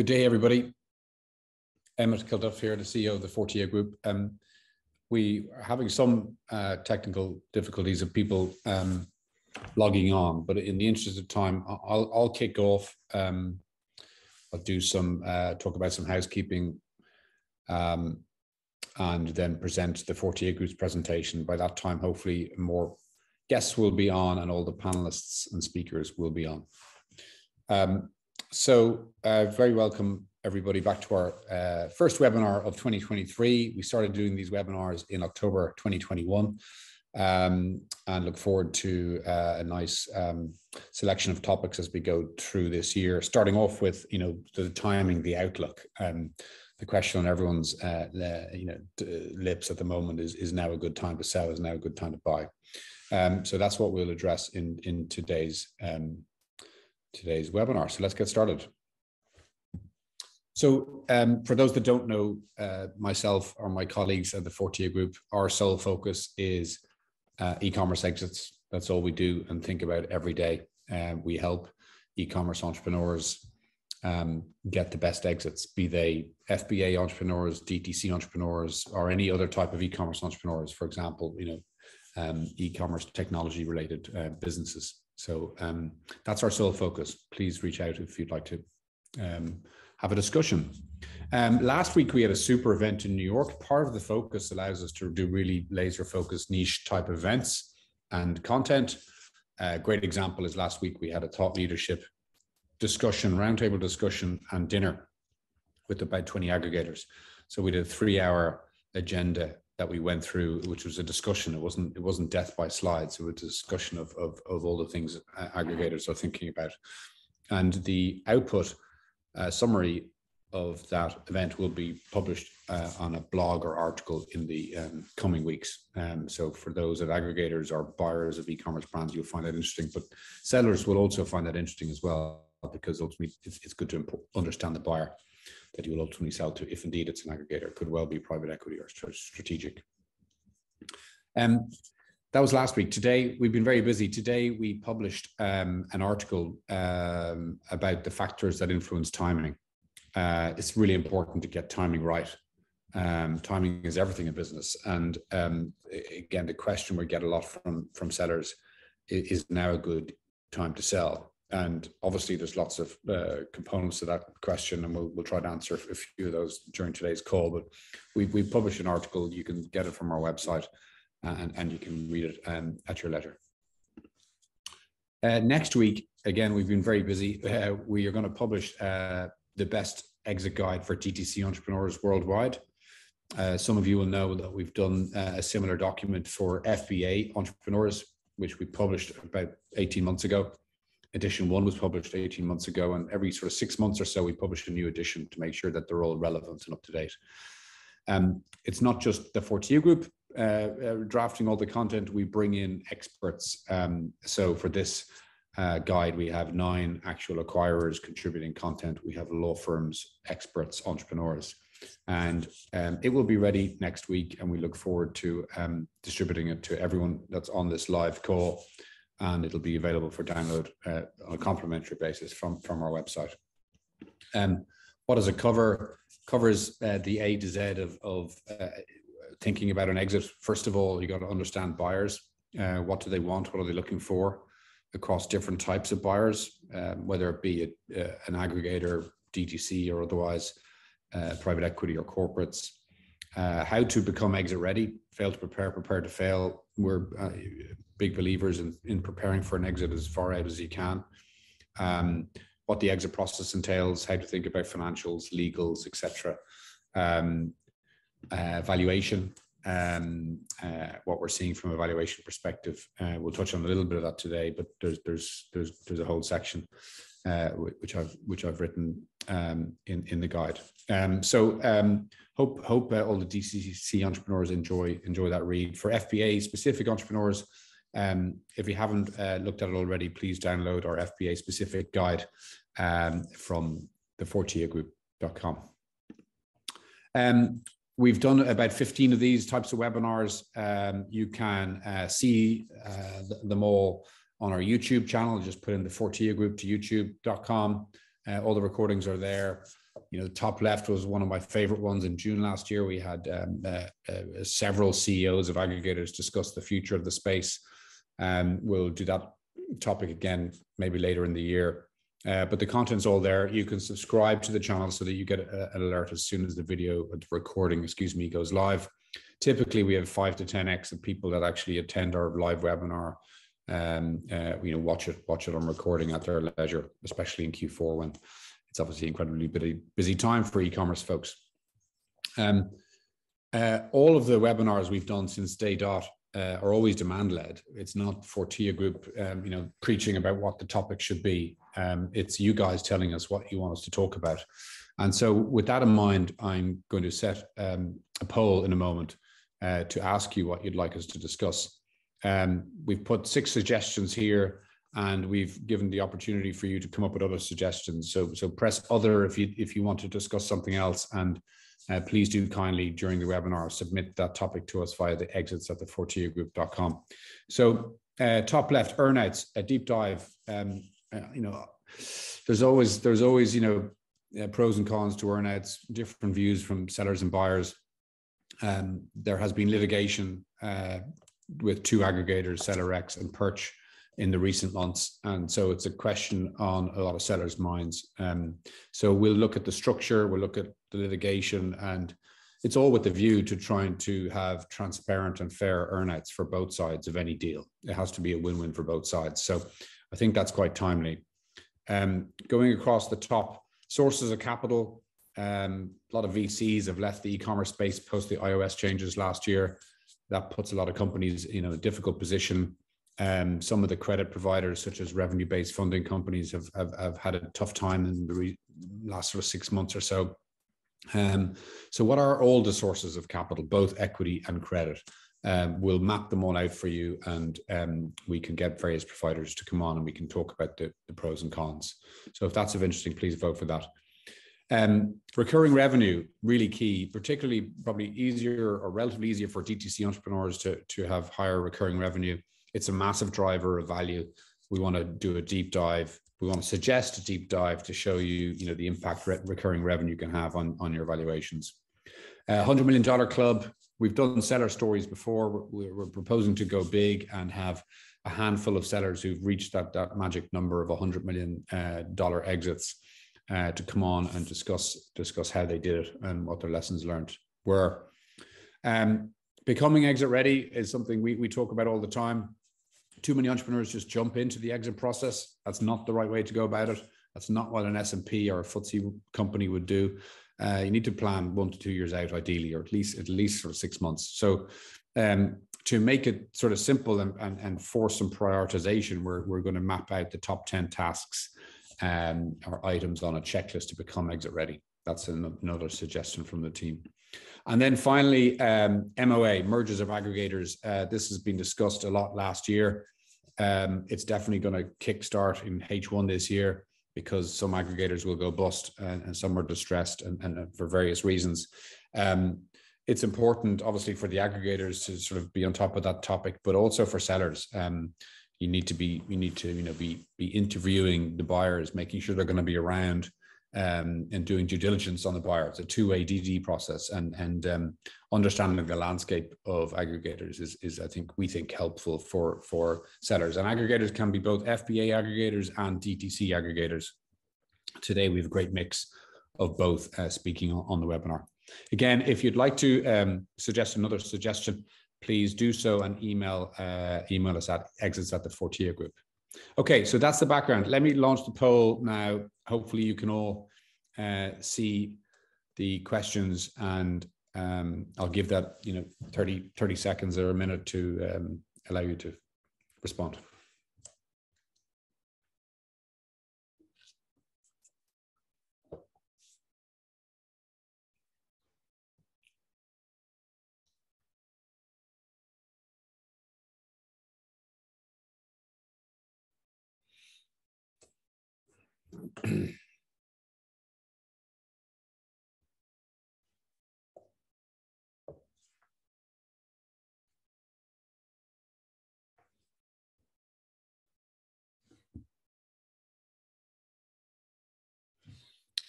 Good day, everybody. Emmett Kilduff here, the CEO of the Fortia Group. We are having some technical difficulties of people logging on, but in the interest of time, I'll kick off. I'll do some talk about some housekeeping and then present the Fortia Group's presentation. By that time, hopefully more guests will be on and all the panelists and speakers will be on. Very welcome everybody back to our first webinar of 2023. We started doing these webinars in October 2021 and look forward to a nice selection of topics as we go through this year, starting off with, you know, the timing, the outlook. The question on everyone's lips at the moment is now a good time to sell, is now a good time to buy? So that's what we'll address in today's webinar. So let's get started. So for those that don't know, myself or my colleagues at the Fortia Group, our sole focus is e-commerce exits. That's all we do and think about every day. We help e-commerce entrepreneurs get the best exits, be they FBA entrepreneurs, DTC entrepreneurs, or any other type of e-commerce entrepreneurs, for example, you know, e-commerce technology related businesses. So that's our sole focus. Please reach out if you'd like to have a discussion. Last week, we had a super event in New York. Part of the focus allows us to do really laser focused niche type events and content. A great example is last week, we had a thought leadership discussion, roundtable discussion and dinner with about 20 aggregators. So we did a 3-hour agenda that we went through, which was a discussion. It wasn't death by slides. It was a discussion of all the things aggregators are thinking about. And the output summary of that event will be published on a blog or article in the coming weeks. So for those that aggregators are buyers of e-commerce brands, you'll find that interesting, but sellers will also find that interesting as well, because ultimately it's good to understand the buyer that you will ultimately sell to, if indeed it's an aggregator. It could well be private equity or strategic. That was last week. Today, we've been very busy. Today, we published an article about the factors that influence timing. It's really important to get timing right. Timing is everything in business. And again, the question we get a lot from sellers is now a good time to sell? And obviously there's lots of components to that question, and we'll try to answer a few of those during today's call. But we published an article. You can get it from our website and you can read it at your leisure. Next week, again, we've been very busy. We are going to publish the best exit guide for DTC entrepreneurs worldwide. Some of you will know that we've done a similar document for FBA entrepreneurs, which we published about 18 months ago. Edition 1 was published 18 months ago, and every sort of 6 months or so, we publish a new edition to make sure that they're all relevant and up to date. It's not just the Fortia Group drafting all the content. We bring in experts. So for this guide, we have 9 actual acquirers contributing content. We have law firms, experts, entrepreneurs, and it will be ready next week. And we look forward to distributing it to everyone that's on this live call. And it'll be available for download on a complimentary basis from our website. What does it cover? Covers the A to Z of thinking about an exit. First of all, you got to understand buyers. What do they want? What are they looking for across different types of buyers, whether it be an aggregator, DTC or otherwise, private equity or corporates. How to become exit ready, fail to prepare, prepare to fail. We're big believers in preparing for an exit as far out as you can. What the exit process entails, how to think about financials, legals, etc. Valuation, what we're seeing from a valuation perspective. We'll touch on a little bit of that today, but there's a whole section which I've written in the guide. Hope all the DTC entrepreneurs enjoy that read. For FBA specific entrepreneurs, if you haven't looked at it already, please download our FBA specific guide from thefortiagroup.com. We've done about 15 of these types of webinars. You can see them all on our YouTube channel. Just put in the Fortia Group to youtube.com. All the recordings are there. You know, top left was one of my favorite ones. In June last year, we had several CEOs of aggregators discuss the future of the space. We'll do that topic again, maybe later in the year. But the content's all there. You can subscribe to the channel so that you get an alert as soon as the video recording, goes live. Typically, we have 5 to 10x of people that actually attend our live webinar. You know, watch it on recording at their leisure, especially in Q4 when it's obviously incredibly busy time for e-commerce folks. All of the webinars we've done since day dot are always demand-led. It's not Fortia Group, you know, preaching about what the topic should be. It's you guys telling us what you want us to talk about. And so with that in mind, I'm going to set a poll in a moment to ask you what you'd like us to discuss. We've put 6 suggestions here, and we've given the opportunity for you to come up with other suggestions. So press other if you want to discuss something else, and please do kindly during the webinar submit that topic to us via the exits@thefortiagroup.com. So top left, earnouts, a deep dive. You know, there's always pros and cons to earnouts, different views from sellers and buyers. There has been litigation with 2 aggregators, SellerX and Perch, in the recent months, and so it's a question on a lot of sellers' minds. So we'll look at the structure, we'll look at the litigation, and it's all with the view to trying to have transparent and fair earnouts for both sides of any deal. It has to be a win-win for both sides. So I think that's quite timely. Going across the top, sources of capital. A lot of VCs have left the e-commerce space post the iOS changes last year. That puts a lot of companies in a difficult position. Some of the credit providers, such as revenue-based funding companies, have had a tough time in the last sort of 6 months or so. So what are all the sources of capital, both equity and credit? We'll map them all out for you, and we can get various providers to come on and we can talk about the pros and cons. So if that's of interest, please vote for that. Recurring revenue, really key, particularly probably easier or relatively easier for DTC entrepreneurs to have higher recurring revenue. It's a massive driver of value. We want to do a deep dive. We want to suggest a deep dive to show you, the impact recurring revenue can have on your valuations. $100 million club. We've done seller stories before. We're proposing to go big and have a handful of sellers who've reached that magic number of $100 million exits to come on and discuss how they did it and what their lessons learned were. Becoming exit ready is something we talk about all the time. Too many entrepreneurs just jump into the exit process. That's not the right way to go about it. That's not what an S&P or a FTSE company would do. You need to plan 1 to 2 years out, ideally, or at least for 6 months. So to make it sort of simple and force some prioritization, we're going to map out the top 10 tasks or items on a checklist to become exit ready. That's another suggestion from the team. And then finally, MOA, mergers of aggregators. This has been discussed a lot last year. It's definitely going to kickstart in H1 this year because some aggregators will go bust and some are distressed and for various reasons. It's important, obviously, for the aggregators to sort of be on top of that topic, but also for sellers. You need to be interviewing the buyers, making sure they're going to be around. And doing due diligence on the buyer. It's a two-way DD process, and understanding the landscape of aggregators is I think helpful for sellers. And aggregators can be both FBA aggregators and DTC aggregators. Today we have a great mix of both speaking on the webinar. Again, if you'd like to suggest another suggestion, please do so and email us at exits@thefortiagroup.com. Okay, so that's the background. Let me launch the poll now. Hopefully you can all see the questions, and I'll give that 30 seconds or a minute to allow you to respond.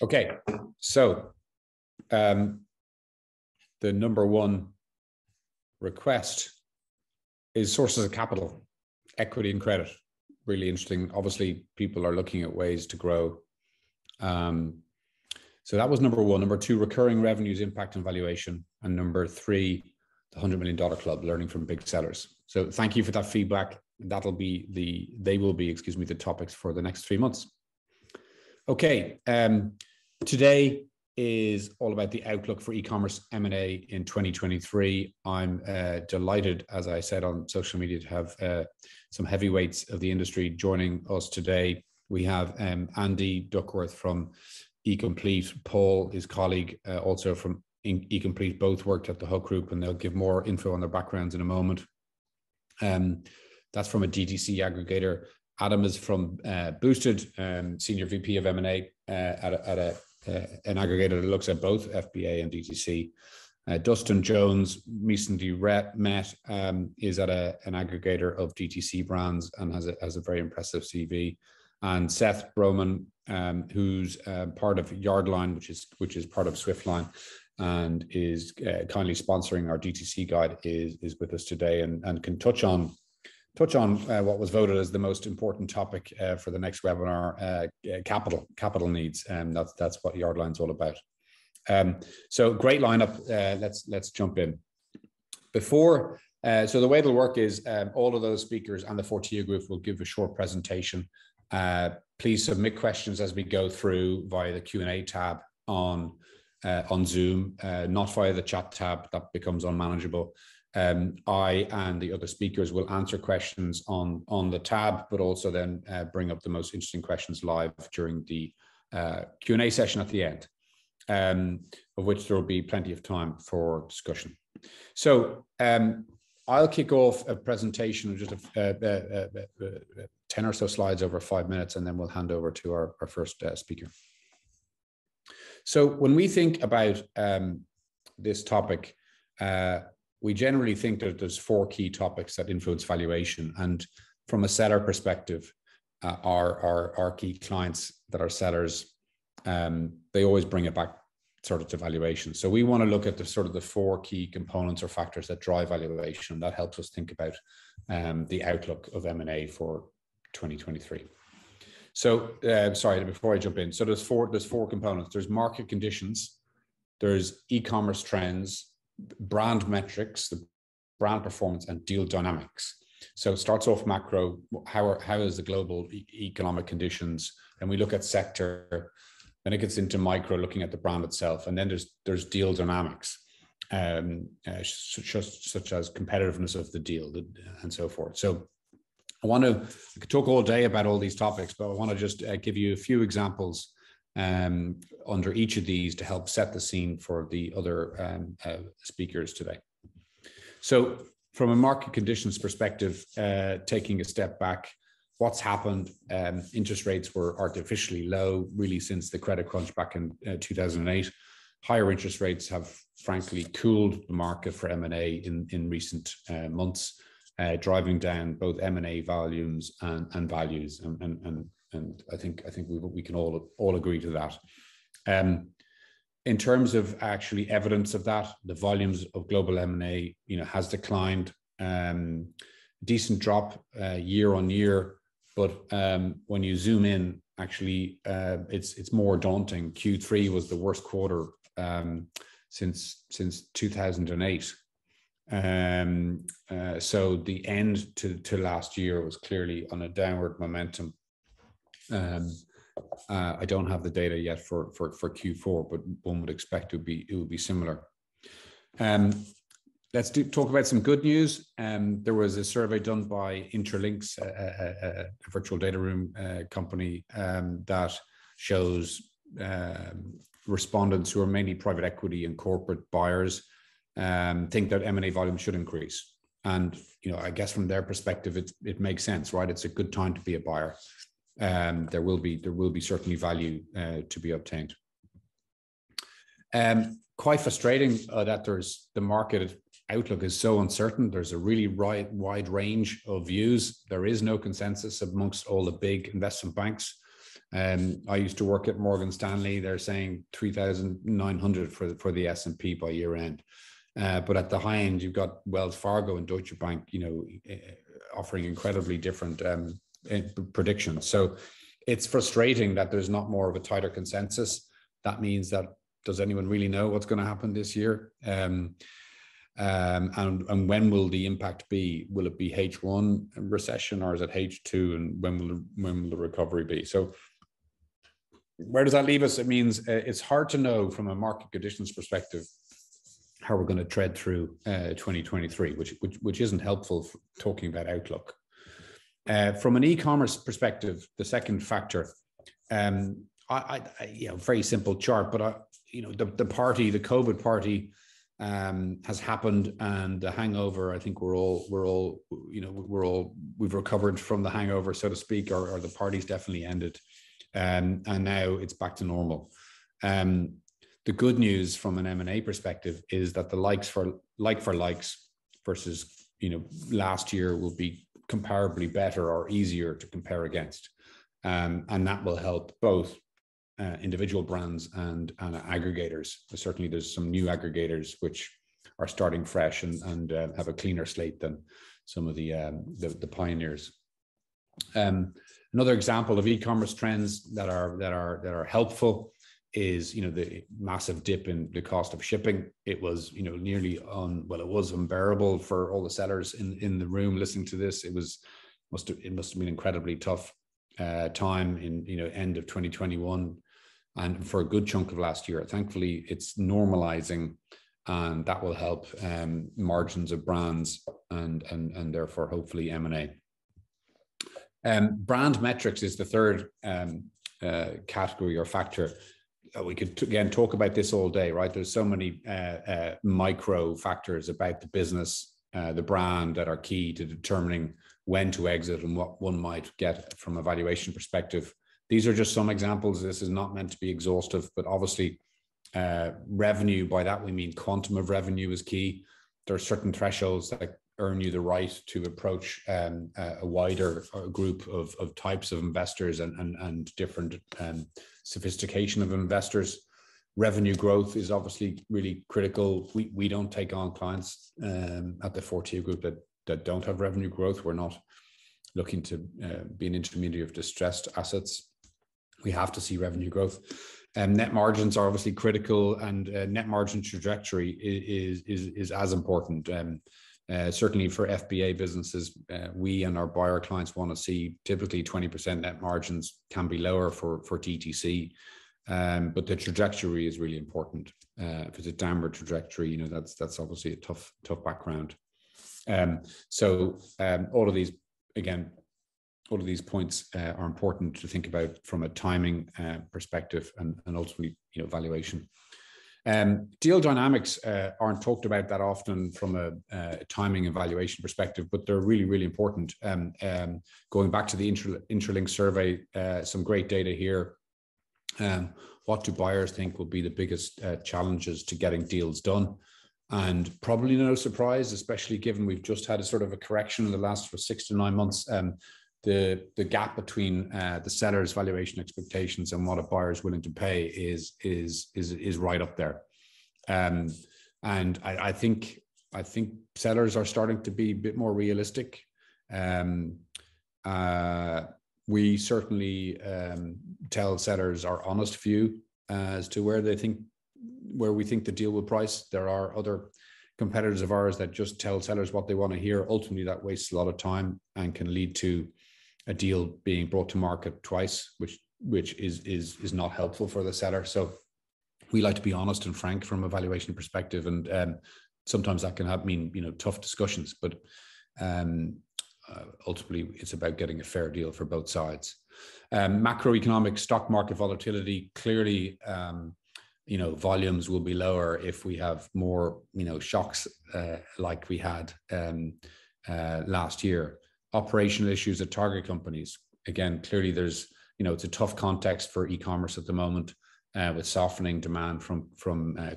Okay, so the number one request is sources of capital, equity and credit. Really interesting. Obviously, people are looking at ways to grow. So that was number one. Number two, recurring revenues, impact and valuation. And number three, the $100 million club, learning from big sellers. So thank you for that feedback. That'll be the topics for the next 3 months. Okay, today is all about the outlook for e-commerce M&A in 2023. I'm delighted, as I said on social media, to have some heavyweights of the industry joining us today. We have Andy Duckworth from eComplete, Paul, his colleague, also from eComplete, both worked at the Hut Group, and they'll give more info on their backgrounds in a moment. That's from a DTC aggregator. Adam is from Boosted, Senior VP of M&A at an aggregator that looks at both FBA and DTC. Dustin Jones, recently met, is at an aggregator of DTC brands and has a very impressive CV. And Seth Broman, who's part of Yardline, which is part of Swiftline, and is kindly sponsoring our DTC guide, is with us today and can touch on what was voted as the most important topic for the next webinar, capital needs, and that's what Yardline's all about. So great lineup. Let's jump in. Before, so the way it'll work is all of those speakers and the Fortia Group will give a short presentation. Please submit questions as we go through via the Q&A tab on Zoom, not via the chat tab. That becomes unmanageable. I and the other speakers will answer questions on the tab, but also then bring up the most interesting questions live during the Q&A session at the end, of which there will be plenty of time for discussion. So I'll kick off a presentation of just 10 or so slides over 5 minutes, and then we'll hand over to our first speaker. So when we think about this topic, we generally think that there's four key topics that influence valuation. And from a seller perspective, our key clients that are sellers, they always bring it back sort of to valuation. So we want to look at the sort of the four key components or factors that drive valuation. That helps us think about the outlook of M&A for 2023. So sorry, before I jump in. So there's four components. There's market conditions, there's e-commerce trends, brand metrics, the brand performance, and deal dynamics. So it starts off macro, how is the global economic conditions? Then we look at sector, then it gets into micro, looking at the brand itself. And then there's deal dynamics, such as competitiveness of the deal and so forth. So I could talk all day about all these topics, but I want to just give you a few examples under each of these to help set the scene for the other speakers today. So from a market conditions perspective, taking a step back, what's happened? Interest rates were artificially low really since the credit crunch back in 2008. Higher interest rates have frankly cooled the market for M&A in recent months, driving down both M&A volumes and values, and I think we can all agree to that. In terms of actually evidence of that, the volumes of global M&A, has declined, decent drop year on year. But when you zoom in, actually, it's more daunting. Q3 was the worst quarter since 2008. So the end to last year was clearly on a downward momentum. I don't have the data yet for Q4, but one would expect it would be similar. Let's talk about some good news. There was a survey done by Interlinks, a virtual data room company, that shows respondents who are mainly private equity and corporate buyers think that M&A volume should increase. And I guess from their perspective, it makes sense, right? It's a good time to be a buyer. There will be certainly value to be obtained. Quite frustrating that the market outlook is so uncertain. There's a really wide range of views. There is no consensus amongst all the big investment banks. I used to work at Morgan Stanley. They're saying 3,900 for the S&P by year end. But at the high end, you've got Wells Fargo and Deutsche Bank, you know, offering incredibly different predictions. So it's frustrating that there's not more of a tighter consensus. That means that does anyone really know what's going to happen this year? And when will the impact be? Will it be H1 recession or is it H2? And when will the recovery be? So where does that leave us? It means it's hard to know from a market conditions perspective how we're going to tread through 2023, which isn't helpful for talking about outlook. From an e-commerce perspective, the second factor, you know, very simple chart, but you know, the COVID party has happened, and the hangover. I think we've recovered from the hangover, so to speak, or the party's definitely ended, and now it's back to normal. The good news from an M&A perspective is that the likes versus, you know, last year will be comparably better or easier to compare against, and that will help both individual brands and aggregators. Certainly there's some new aggregators which are starting fresh and have a cleaner slate than some of the pioneers. Another example of e-commerce trends that are helpful is, you know, the massive dip in the cost of shipping. It was, you know, it was unbearable for all the sellers in the room listening to this. It must have been incredibly tough time in, you know, end of 2021 and for a good chunk of last year. Thankfully, it's normalizing, and that will help margins of brands and therefore hopefully M&A. Brand metrics is the third category or factor. We could again talk about this all day, right? There's so many micro factors about the business, the brand, that are key to determining when to exit and what one might get from a valuation perspective. These are just some examples. This is not meant to be exhaustive, but obviously revenue, by that we mean quantum of revenue, is key. There are certain thresholds that earn you the right to approach a wider group of types of investors and different sophistication of investors. Revenue growth is obviously really critical. We don't take on clients at the Fortia Group that don't have revenue growth. We're not looking to be an intermediary of distressed assets. We have to see revenue growth. Net margins are obviously critical, and net margin trajectory is as important. Certainly for FBA businesses, we and our buyer clients want to see typically 20% net margins. Can be lower for DTC, but the trajectory is really important. If it's a downward trajectory, you know, that's obviously a tough background. All of these points are important to think about from a timing perspective and ultimately, you know, valuation. Deal dynamics aren't talked about that often from a timing and valuation perspective, but they're really, really important. Going back to the Interlinks survey, some great data here. What do buyers think will be the biggest challenges to getting deals done? And probably no surprise, especially given we've just had a sort of a correction in the last 6 to 9 months, the gap between the seller's valuation expectations and what a buyer is willing to pay is right up there. And I think sellers are starting to be a bit more realistic. We certainly tell sellers our honest view as to where we think the deal will price. There are other competitors of ours that just tell sellers what they want to hear. Ultimately, that wastes a lot of time and can lead to a deal being brought to market twice, which is not helpful for the seller. So we like to be honest and frank from a valuation perspective, and sometimes that can mean, you know, tough discussions. But ultimately, it's about getting a fair deal for both sides. Macroeconomic stock market volatility clearly. You know, volumes will be lower if we have more, you know, shocks like we had last year. Operational issues at target companies. Again, clearly there's, you know, it's a tough context for e-commerce at the moment with softening demand from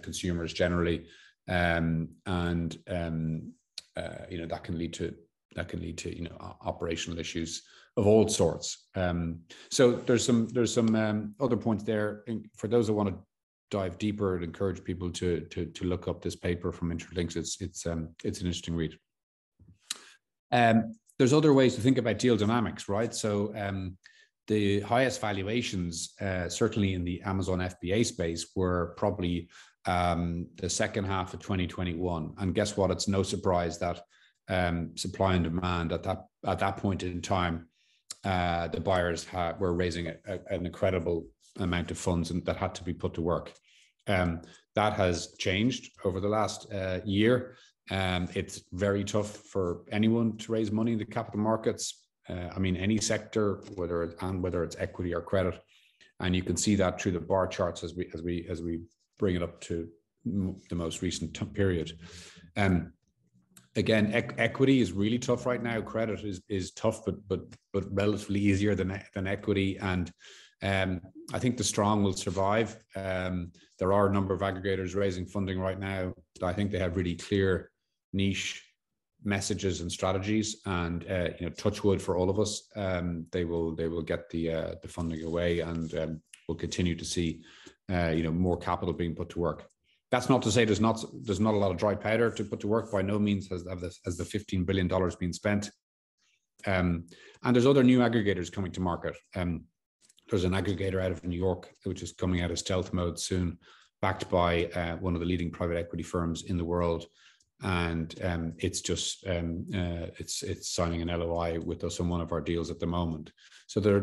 consumers generally, and you know, that can lead to, you know, operational issues of all sorts. So there's some other points there. And for those that want to dive deeper, I'd encourage people to look up this paper from Interlinks. It's an interesting read. There's other ways to think about deal dynamics, right? So the highest valuations, certainly in the Amazon FBA space, were probably the second half of 2021. And guess what? It's no surprise that supply and demand at that point in time, the buyers were raising an incredible amount of funds, and that had to be put to work. That has changed over the last year. It's very tough for anyone to raise money in the capital markets. I mean, any sector, whether it's equity or credit, and you can see that through the bar charts as we bring it up to the most recent period. Again, equity is really tough right now. Credit is tough, but relatively easier than equity. And I think the strong will survive. There are a number of aggregators raising funding right now. I think they have really clear niche messages and strategies, and touch wood for all of us, they will get the funding away, and we'll continue to see more capital being put to work. That's not to say there's not a lot of dry powder to put to work. By no means has the $15 billion been spent. And there's other new aggregators coming to market. There's an aggregator out of New York which is coming out of stealth mode soon, backed by one of the leading private equity firms in the world. And it's signing an LOI with us on one of our deals at the moment. So there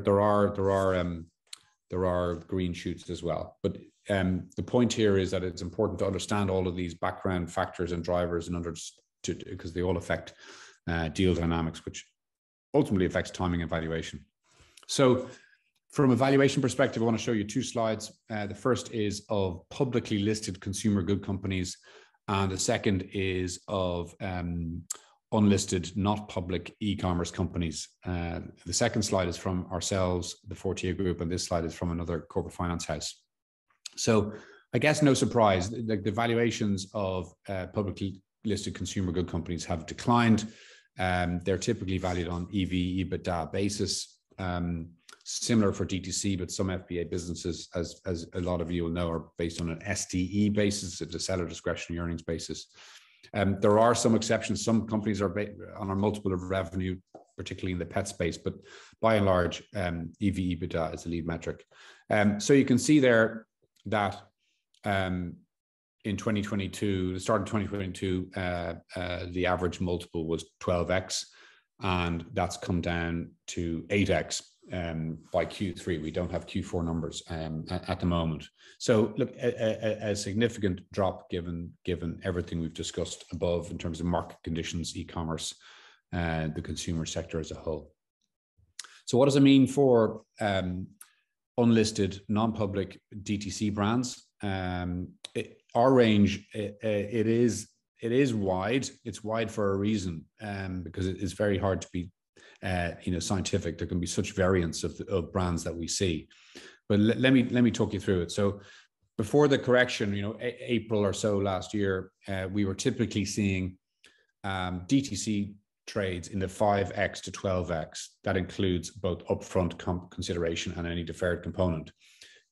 are green shoots as well. But the point here is that it's important to understand all of these background factors and drivers, because they all affect deal dynamics, which ultimately affects timing and valuation. So from a valuation perspective, I want to show you two slides. The first is of publicly listed consumer good companies. And the second is of unlisted, not public e-commerce companies. The second slide is from ourselves, the Fortia Group, and this slide is from another corporate finance house. So I guess no surprise, the valuations of publicly listed consumer good companies have declined. They're typically valued on EV, EBITDA basis, similar for DTC, but some FBA businesses, as a lot of you will know, are based on an SDE basis, it's a seller discretionary earnings basis. There are some exceptions. Some companies are on a multiple of revenue, particularly in the pet space, but by and large, EV/EBITDA is the lead metric. So you can see there that in 2022, the start of 2022, the average multiple was 12x, and that's come down to 8x. By Q3, we don't have Q4 numbers at the moment. So look, a significant drop given everything we've discussed above in terms of market conditions, e-commerce, the consumer sector as a whole. So what does it mean for unlisted, non-public DTC brands? Our range, it is wide. It's wide for a reason, because it's very hard to be scientific. There can be such variance of brands that we see, but let me talk you through it. So before the correction, April or so last year, we were typically seeing DTC trades in the 5x to 12x. That includes both upfront consideration and any deferred component.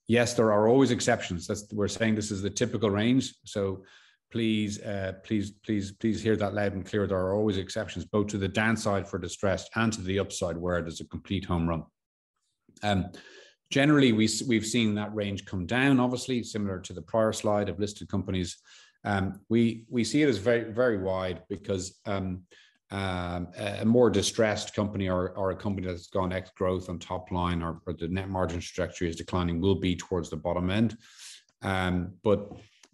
Yes, there are always exceptions. We're saying this is the typical range. So please hear that loud and clear. There are always exceptions, both to the downside for distressed and to the upside where there's a complete home run. Generally, we've seen that range come down, obviously, similar to the prior slide of listed companies. We see it as very, very wide because a more distressed company or a company that's gone X growth on top line or the net margin trajectory is declining will be towards the bottom end. But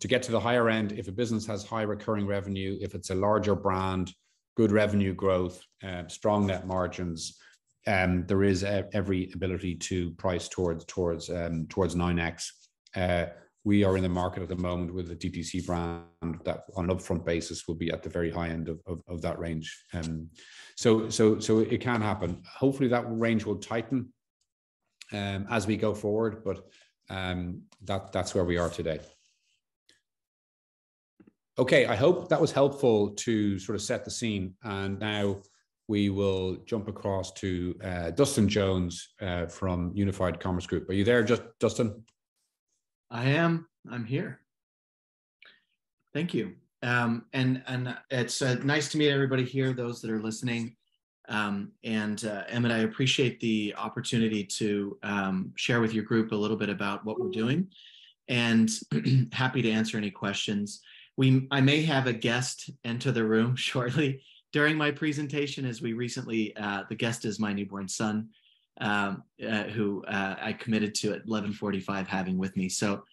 to get to the higher end, if a business has high recurring revenue, if it's a larger brand, good revenue growth, strong net margins, there is every ability to price towards 9x. We are in the market at the moment with a DTC brand that on an upfront basis will be at the very high end of that range. So it can happen. Hopefully that range will tighten as we go forward, but that's where we are today. Okay, I hope that was helpful to sort of set the scene. And now we will jump across to Dustin Jones from Unified Commerce Group. Are you there, Dustin? I am. I'm here. Thank you. And it's nice to meet everybody here, those that are listening. Emmett, I appreciate the opportunity to share with your group a little bit about what we're doing, and happy to answer any questions. I may have a guest enter the room shortly during my presentation, as we recently, the guest is my newborn son, who I committed to at 11:45 having with me. So,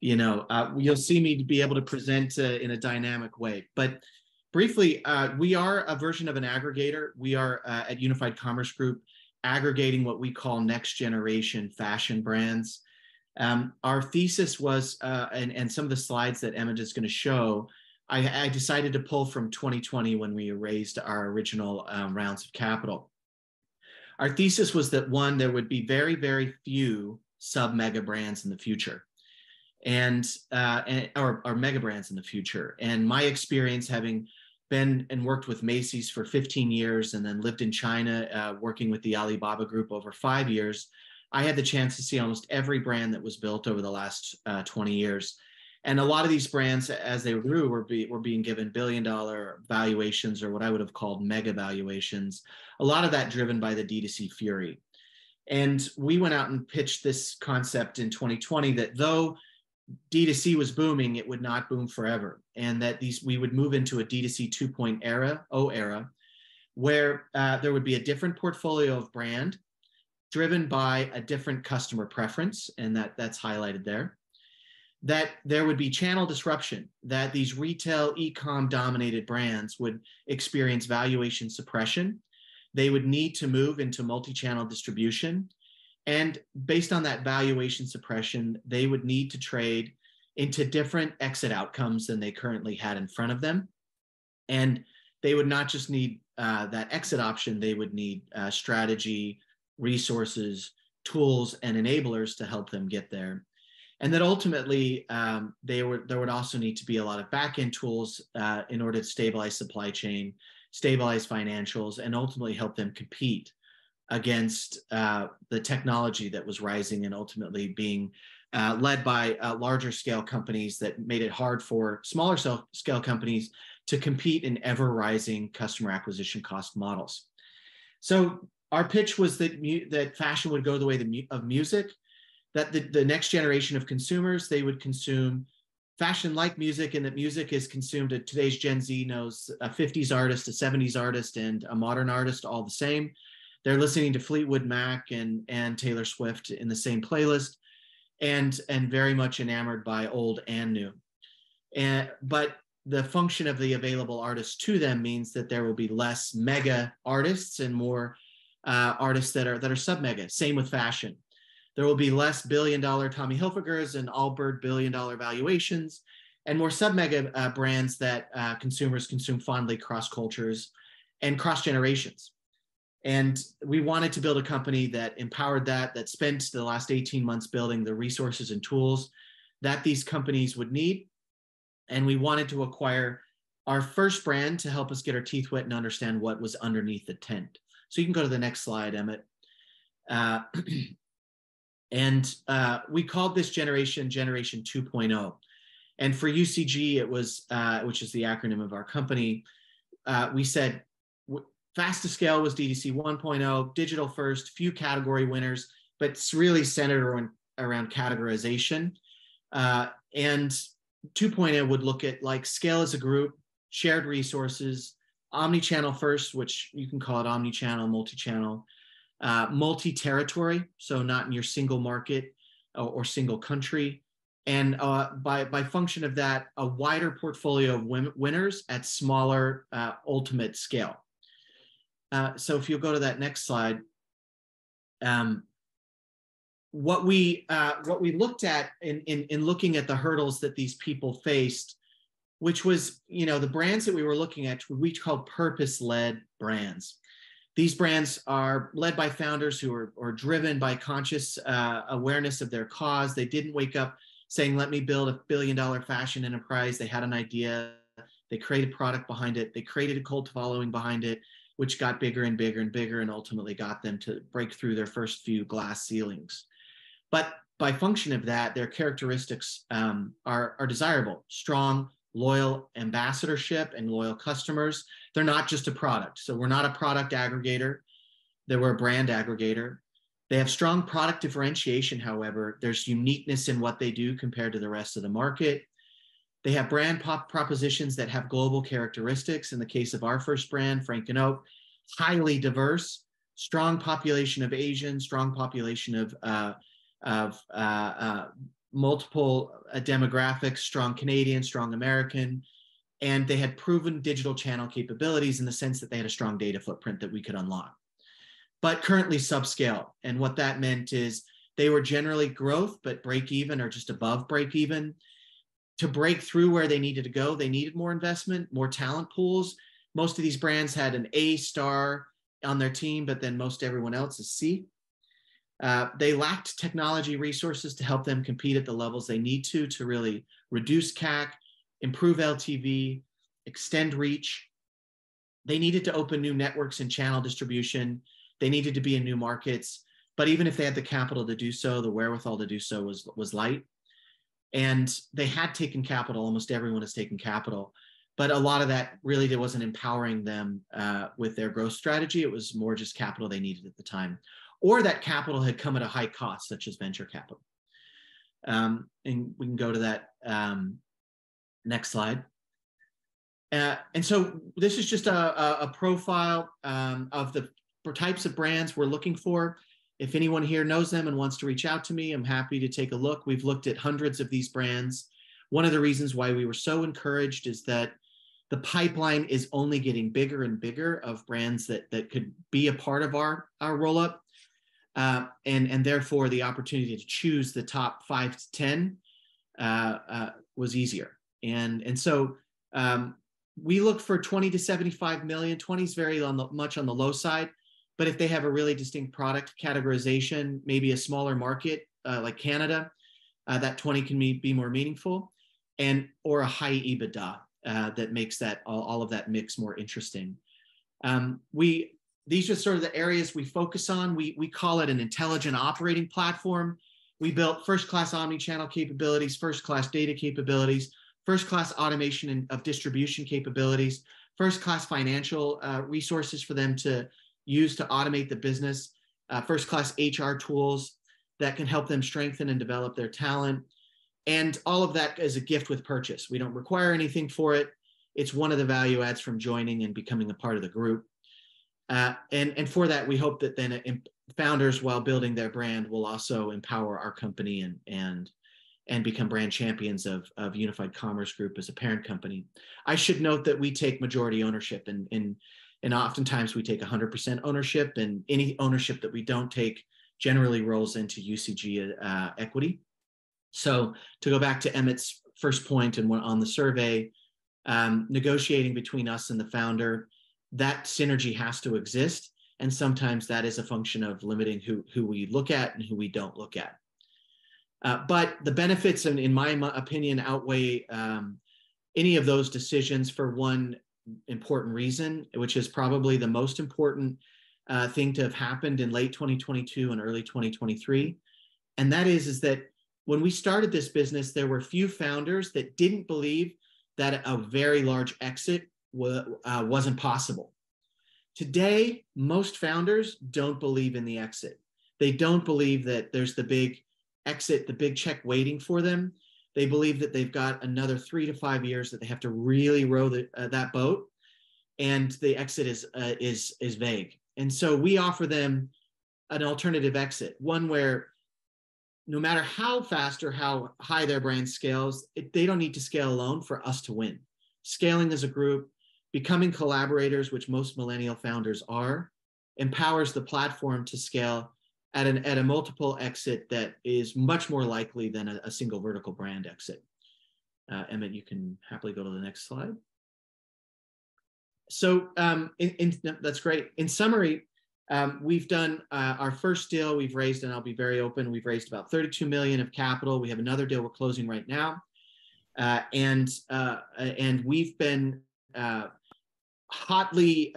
you'll see me be able to present in a dynamic way. But briefly, we are a version of an aggregator. We are at Unified Commerce Group aggregating what we call next generation fashion brands. Our thesis was, and some of the slides that Emmett is going to show, I decided to pull from 2020 when we raised our original rounds of capital. Our thesis was that, one, there would be very, very few sub-mega brands in the future. Or mega brands in the future. And my experience, having been and worked with Macy's for 15 years and then lived in China, working with the Alibaba Group over 5 years, I had the chance to see almost every brand that was built over the last 20 years. And a lot of these brands, as they grew, were being given billion-dollar valuations, or what I would have called mega valuations, a lot of that driven by the D2C fury. And we went out and pitched this concept in 2020 that though D2C was booming, it would not boom forever, and that we would move into a D2C 2.0 era, where there would be a different portfolio of brand driven by a different customer preference, and that's highlighted there, that there would be channel disruption, that these retail e-com dominated brands would experience valuation suppression, they would need to move into multi-channel distribution, and based on that valuation suppression, they would need to trade into different exit outcomes than they currently had in front of them. And they would not just need that exit option, they would need strategy, resources, tools, and enablers to help them get there. And that ultimately, there would also need to be a lot of back-end tools in order to stabilize supply chain, stabilize financials, and ultimately help them compete against the technology that was rising and ultimately being led by larger scale companies that made it hard for smaller scale companies to compete in ever rising customer acquisition cost models. So our pitch was that fashion would go the way of music, that the next generation of consumers, they would consume fashion like music, and that music is consumed. Today's Gen Z knows a 50s artist, a 70s artist, and a modern artist all the same. They're listening to Fleetwood Mac and Taylor Swift in the same playlist, and very much enamored by old and new. But the function of the available artists to them means that there will be less mega artists and more artists that are sub-mega. Same with fashion. There will be less billion-dollar Tommy Hilfigers and Allbird billion-dollar valuations, and more sub-mega brands that consumers consume fondly cross cultures and cross generations. And we wanted to build a company that empowered that spent the last 18 months building the resources and tools that these companies would need. And we wanted to acquire our first brand to help us get our teeth wet and understand what was underneath the tent. So you can go to the next slide, Emmett. We called this Generation 2.0. And for UCG, it was, which is the acronym of our company, we said, fast to scale was DDC 1.0, digital first, few category winners, but it's really centered around categorization. And 2.0 would look at like scale as a group, shared resources, omni-channel first, which you can call it omni-channel, multi-channel, multi-territory, so not in your single market or single country. And by function of that, a wider portfolio of winners at smaller ultimate scale. So if you'll go to that next slide, what we looked at in looking at the hurdles that these people faced, which was, the brands that we were looking at, we call purpose-led brands. These brands are led by founders who are driven by conscious awareness of their cause. They didn't wake up saying, let me build a billion-dollar fashion enterprise. They had an idea. They created product behind it. They created a cult following behind it, which got bigger and bigger and bigger and ultimately got them to break through their first few glass ceilings. But by function of that, their characteristics are desirable: strong, loyal ambassadorship and loyal customers. They're not just a product. So we're not a product aggregator. They were a brand aggregator. They have strong product differentiation, however. There's uniqueness in what they do compared to the rest of the market. They have brand propositions that have global characteristics. In the case of our first brand, Frank and Oak, highly diverse, strong population of Asians, strong population of multiple demographics, strong Canadian, strong American. And they had proven digital channel capabilities in the sense that they had a strong data footprint that we could unlock, but currently subscale. And what that meant is they were generally growth, but break even or just above break even. To break through where they needed to go, they needed more investment, more talent pools. Most of these brands had an A star on their team, but then most everyone else is C. They lacked technology resources to help them compete at the levels they need to really reduce CAC, improve LTV, extend reach. They needed to open new networks and channel distribution. They needed to be in new markets, but even if they had the capital to do so, the wherewithal to do so was light. And they had taken capital, almost everyone has taken capital, but a lot of that really wasn't empowering them with their growth strategy. It was more just capital they needed at the time, or that capital had come at a high cost, such as venture capital. And we can go to that next slide. And so this is just a profile of the types of brands we're looking for. If anyone here knows them and wants to reach out to me, I'm happy to take a look. We've looked at hundreds of these brands. One of the reasons why we were so encouraged is that the pipeline is only getting bigger and bigger of brands that could be a part of our roll-up. And therefore, the opportunity to choose the top 5 to 10 was easier. And so we look for 20 to 75 million. 20 is very much on the low side. But if they have a really distinct product categorization, maybe a smaller market like Canada, that 20 can be more meaningful, and or a high EBITDA that makes that all of that mix more interesting. These are sort of the areas we focus on. We call it an intelligent operating platform. We built first-class omni-channel capabilities, first-class data capabilities, first-class automation of distribution capabilities, first-class financial resources for them to used to automate the business, first-class HR tools that can help them strengthen and develop their talent. And all of that is a gift with purchase. We don't require anything for it. It's one of the value adds from joining and becoming a part of the group. And for that, we hope that then founders, while building their brand, will also empower our company and become brand champions of Unified Commerce Group as a parent company. I should note that we take majority ownership and oftentimes we take 100% ownership, and any ownership that we don't take generally rolls into UCG equity. So to go back to Emmett's first point and on the survey, negotiating between us and the founder, that synergy has to exist. And sometimes that is a function of limiting who we look at and who we don't look at. But the benefits, in my opinion, outweigh any of those decisions for one important reason, which is probably the most important thing to have happened in late 2022 and early 2023. And that is that when we started this business, there were few founders that didn't believe that a very large exit wasn't possible. Today, most founders don't believe in the exit. They don't believe that there's the big exit, the big check waiting for them. They believe that they've got another 3 to 5 years that they have to really row that boat, and the exit is vague. And so we offer them an alternative exit, one where no matter how fast or how high their brand scales, they don't need to scale alone for us to win. Scaling as a group, becoming collaborators, which most millennial founders are, empowers the platform to scale at a multiple exit that is much more likely than a single vertical brand exit. Emmett, you can happily go to the next slide. So that's great. In summary, we've done our first deal. We've raised, and I'll be very open, we've raised about $32 million of capital. We have another deal we're closing right now. And we've been hotly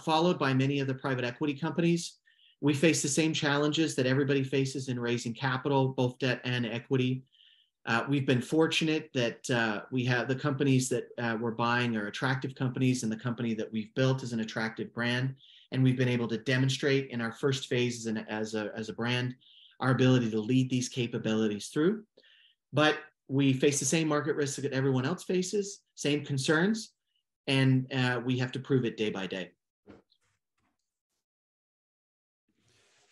followed by many of the private equity companies. We face the same challenges that everybody faces in raising capital, both debt and equity. We've been fortunate that we have the companies that we're buying are attractive companies, and the company that we've built is an attractive brand. And we've been able to demonstrate in our first phase as a brand, our ability to lead these capabilities through. But we face the same market risks that everyone else faces, same concerns, and we have to prove it day by day.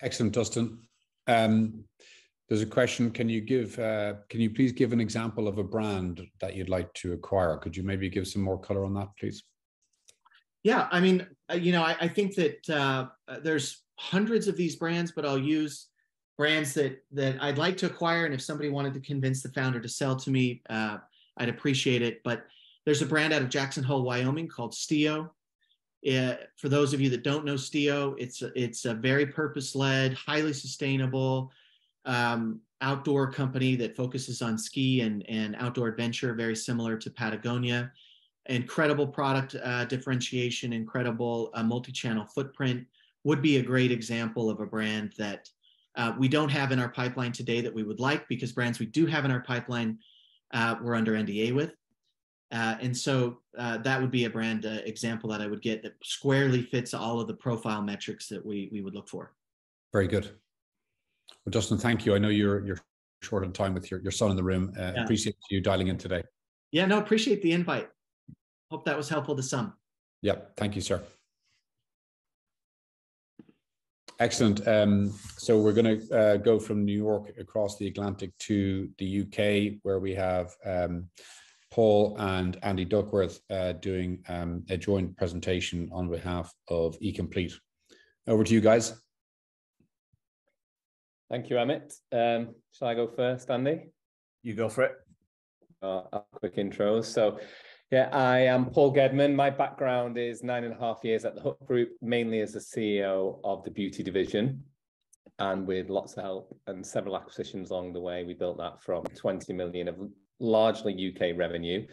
Excellent, Dustin. There's a question. Can you please give an example of a brand that you'd like to acquire? Could you maybe give some more color on that, please? Yeah, I mean, you know, I think that there's hundreds of these brands, but I'll use brands that I'd like to acquire. And if somebody wanted to convince the founder to sell to me, I'd appreciate it. But there's a brand out of Jackson Hole, Wyoming called Stio. For those of you that don't know Stio, it's a very purpose-led, highly sustainable outdoor company that focuses on ski and outdoor adventure, very similar to Patagonia. Incredible product differentiation, incredible multi-channel footprint would be a great example of a brand that we don't have in our pipeline today that we would like, because brands we do have in our pipeline we're under NDA with. And so that would be a brand example that I would get that squarely fits all of the profile metrics that we would look for. Very good. Well, Dustin, thank you. I know you're short on time with your son in the room. Yeah. Appreciate you dialing in today. Yeah, no, appreciate the invite. Hope that was helpful to some. Yeah, thank you, sir. Excellent. So we're going to go from New York across the Atlantic to the UK, where we have Paul and Andy Duckworth doing a joint presentation on behalf of eComplete. Over to you guys. Thank you, Emmett. Shall I go first, Andy? You go for it. Quick intros. So, yeah, I am Paul Gedman. My background is 9.5 years at the Hut Group, mainly as the CEO of the beauty division. And with lots of help and several acquisitions along the way, we built that from 20 million of largely UK revenue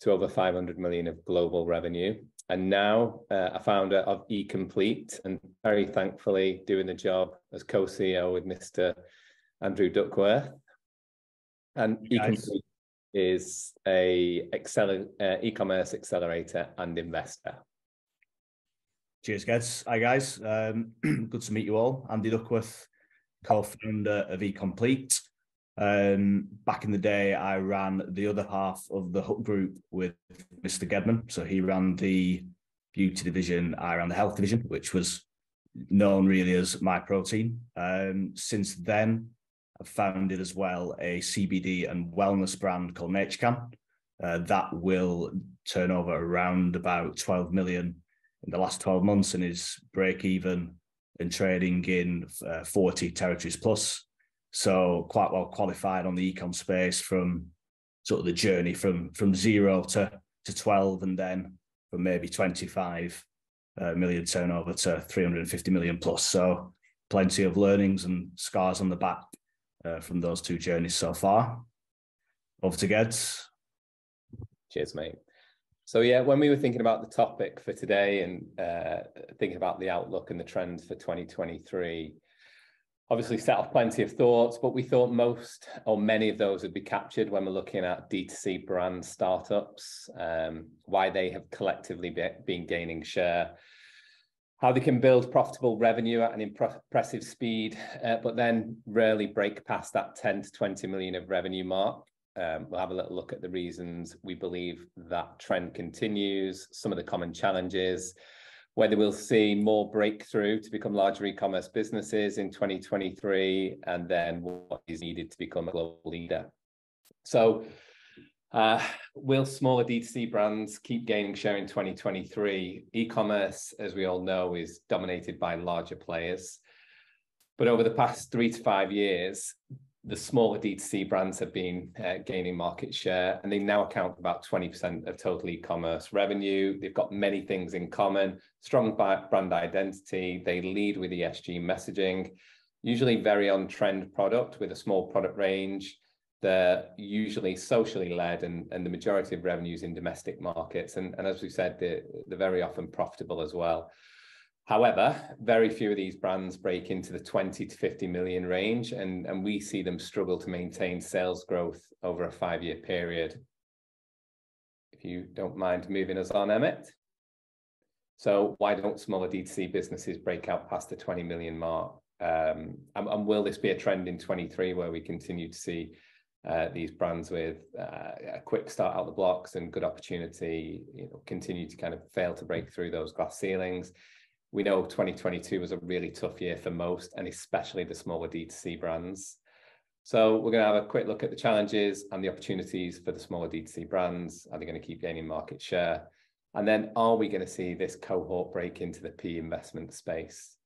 to over 500 million of global revenue. And now a founder of eComplete, and very thankfully doing the job as co-CEO with Mr. Andrew Duckworth. And eComplete is a e-commerce accelerator and investor. Cheers, guys. Hi, guys. Good to meet you all. Andy Duckworth, co-founder of eComplete. Back in the day, I ran the other half of the Hut Group with Mr. Gedman. So he ran the beauty division, I ran the health division, which was known really as MyProtein. Since then, I've founded as well a CBD and wellness brand called Naturecan. That will turn over around about 12 million in the last 12 months and is break even and trading in 40 territories plus. So quite well qualified on the e-com space from sort of the journey from zero to 12, and then from maybe 25 million turnover to 350 million plus. So plenty of learnings and scars on the back from those two journeys so far. Over to Geds. Cheers, mate. So yeah, when we were thinking about the topic for today and thinking about the outlook and the trends for 2023, obviously set off plenty of thoughts, but we thought most or many of those would be captured when we're looking at D2C brand startups, why they have collectively been gaining share, how they can build profitable revenue at an impressive speed, but then rarely break past that 10 to 20 million of revenue mark. We'll have a little look at the reasons we believe that trend continues, some of the common challenges, whether we'll see more breakthrough to become larger e-commerce businesses in 2023, and then what is needed to become a global leader. So will smaller D2C brands keep gaining share in 2023? E-commerce, as we all know, is dominated by larger players. But over the past 3 to 5 years, the smaller D2C brands have been gaining market share, and they now account for about 20% of total e-commerce revenue. They've got many things in common, strong brand identity. They lead with ESG messaging, usually very on-trend product with a small product range, They're usually socially led, and the majority of revenues in domestic markets. And as we said, they're very often profitable as well. However, very few of these brands break into the 20 to 50 million range, and we see them struggle to maintain sales growth over a 5-year period. If you don't mind moving us on, Emmett. So why don't smaller D2C businesses break out past the 20 million mark? And will this be a trend in 23 where we continue to see these brands with a quick start out the blocks and good opportunity, continue to kind of fail to break through those glass ceilings? We know 2022 was a really tough year for most, and especially the smaller D2C brands. So we're going to have a quick look at the challenges and the opportunities for the smaller D2C brands. Are they going to keep gaining market share? And then are we going to see this cohort break into the PE investment space?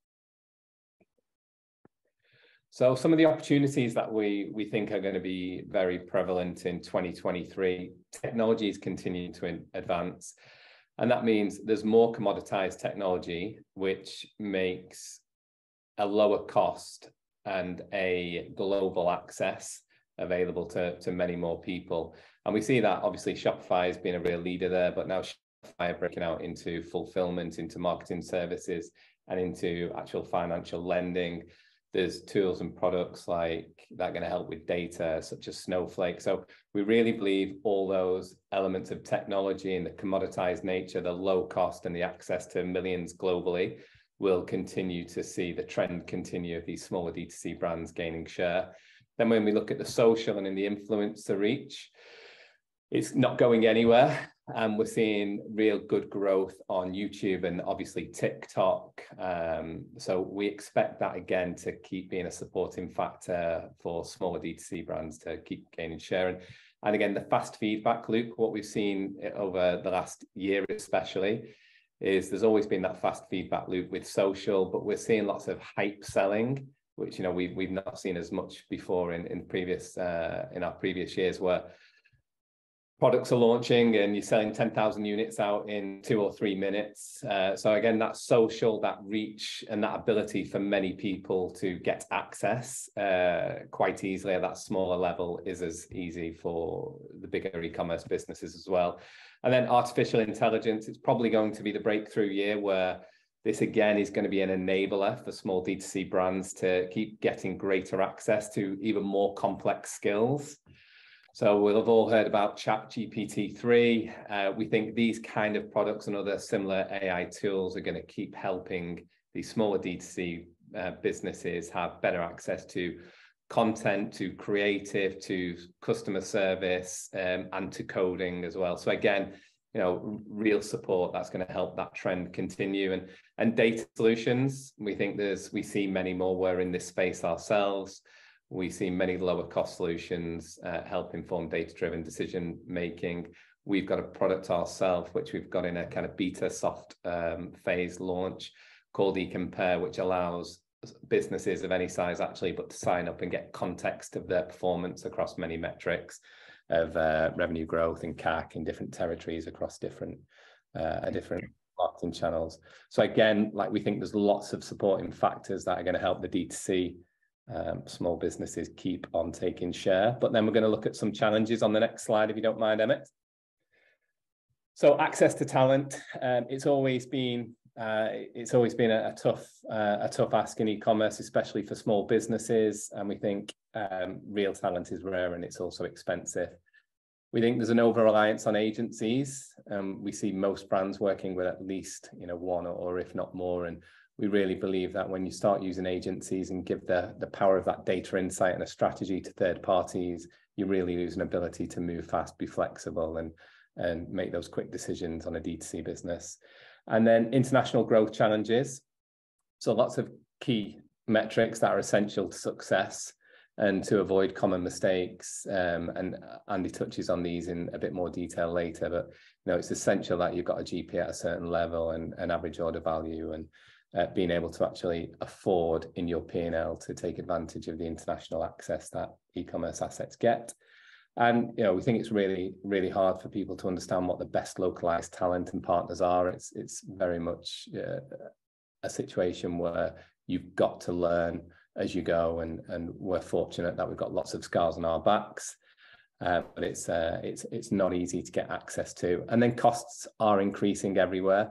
So some of the opportunities that we think are going to be very prevalent in 2023, technologies continue to advance. And that means there's more commoditized technology, which makes a lower cost and a global access available to many more people. And we see that obviously Shopify has been a real leader there, but now Shopify are breaking out into fulfillment, into marketing services, and into actual financial lending. There's tools and products like that are going to help with data, such as Snowflake. So we really believe all those elements of technology and the commoditized nature, the low cost and the access to millions globally will continue to see the trend continue of these smaller D2C brands gaining share. Then when we look at the social and in the influencer reach, it's not going anywhere. And we're seeing real good growth on YouTube and obviously TikTok. So we expect that again to keep being a supporting factor for smaller D2C brands to keep gaining share. And again, the fast feedback loop, what we've seen over the last year especially, is there's always been that fast feedback loop with social, but we're seeing lots of hype selling, which we've not seen as much before in our previous years, where products are launching and you're selling 10,000 units out in 2 or 3 minutes. So again, that social, that reach, and that ability for many people to get access quite easily at that smaller level is as easy for the bigger e-commerce businesses as well. And then artificial intelligence, it's probably going to be the breakthrough year where this again is going to be an enabler for small D2C brands to keep getting greater access to even more complex skills. So we'll have all heard about ChatGPT3. We think these kind of products and other similar AI tools are going to keep helping these smaller D2C businesses have better access to content, to creative, to customer service, and to coding as well. So again, real support that's going to help that trend continue. And data solutions, we see many more. We're in this space ourselves. We see many lower cost solutions help inform data-driven decision making. We've got a product ourselves, which we've got in a kind of beta soft phase launch called eCompare, which allows businesses of any size actually, but to sign up and get context of their performance across many metrics of revenue growth and CAC in different territories across different marketing channels. So again, we think there's lots of supporting factors that are going to help the D2C small businesses keep on taking share. But then we're going to look at some challenges on the next slide, if you don't mind, Emmett. So access to talent, it's always been a tough ask in e-commerce, especially for small businesses. And we think real talent is rare and it's also expensive. We think there's an over-reliance on agencies. We see most brands working with at least one or if not more. And we really believe that when you start using agencies and give the power of that data insight and a strategy to third parties, you really lose an ability to move fast, be flexible, and make those quick decisions on a D2C business. And then international growth challenges. So lots of key metrics that are essential to success and to avoid common mistakes. And Andy touches on these in a bit more detail later, but it's essential that you've got a GP at a certain level and an average order value, and being able to actually afford in your P&L to take advantage of the international access that e-commerce assets get. And we think it's really, really hard for people to understand what the best localized talent and partners are. It's very much a situation where you've got to learn as you go, and we're fortunate that we've got lots of scars on our backs, but it's not easy to get access to. And then costs are increasing everywhere.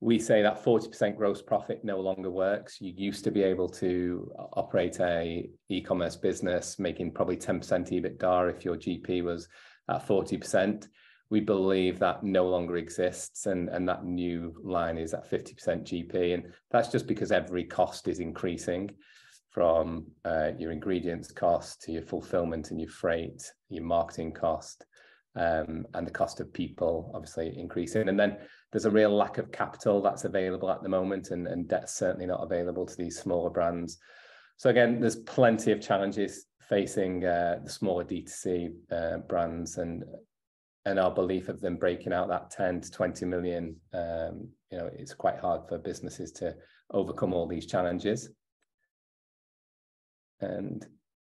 We say that 40% gross profit no longer works. You used to be able to operate a e-commerce business making probably 10% EBITDA if your GP was at 40%. We believe that no longer exists, and that new line is at 50% GP. And that's just because every cost is increasing, from your ingredients cost to your fulfillment and your freight, your marketing cost, and the cost of people obviously increasing. And then there's a real lack of capital that's available at the moment, and debt's certainly not available to these smaller brands. So again, there's plenty of challenges facing the smaller D2C brands, and our belief of them breaking out that 10 to 20 million, you know, it's quite hard for businesses to overcome all these challenges. And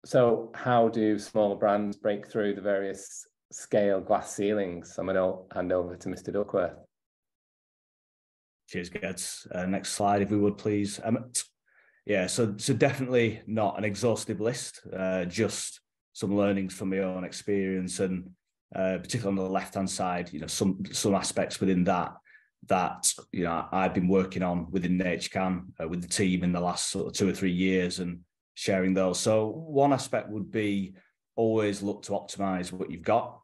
so how do small brands break through the various scale glass ceilings? I'm going to hand over to Mr. Duckworth. Cheers, Geds. Next slide, if we would, please. Yeah, so definitely not an exhaustive list, just some learnings from my own experience, and particularly on the left-hand side, you know, some aspects within that you know I've been working on within Naturecan with the team in the last sort of 2 or 3 years, and sharing those. So one aspect would be always look to optimize what you've got.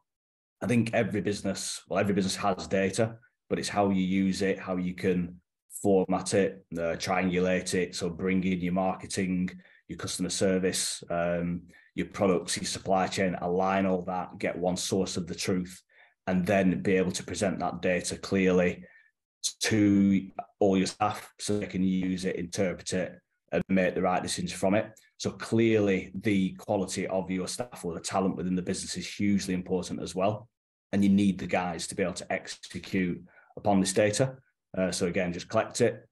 I think every business has data, but it's how you use it, how you can format it, triangulate it. So bring in your marketing, your customer service, your products, your supply chain, align all that, get one source of the truth, and then be able to present that data clearly to all your staff so they can use it, interpret it, and make the right decisions from it. So clearly the quality of your staff or the talent within the business is hugely important as well. And you need the guys to be able to execute upon this data. So again, just collect it,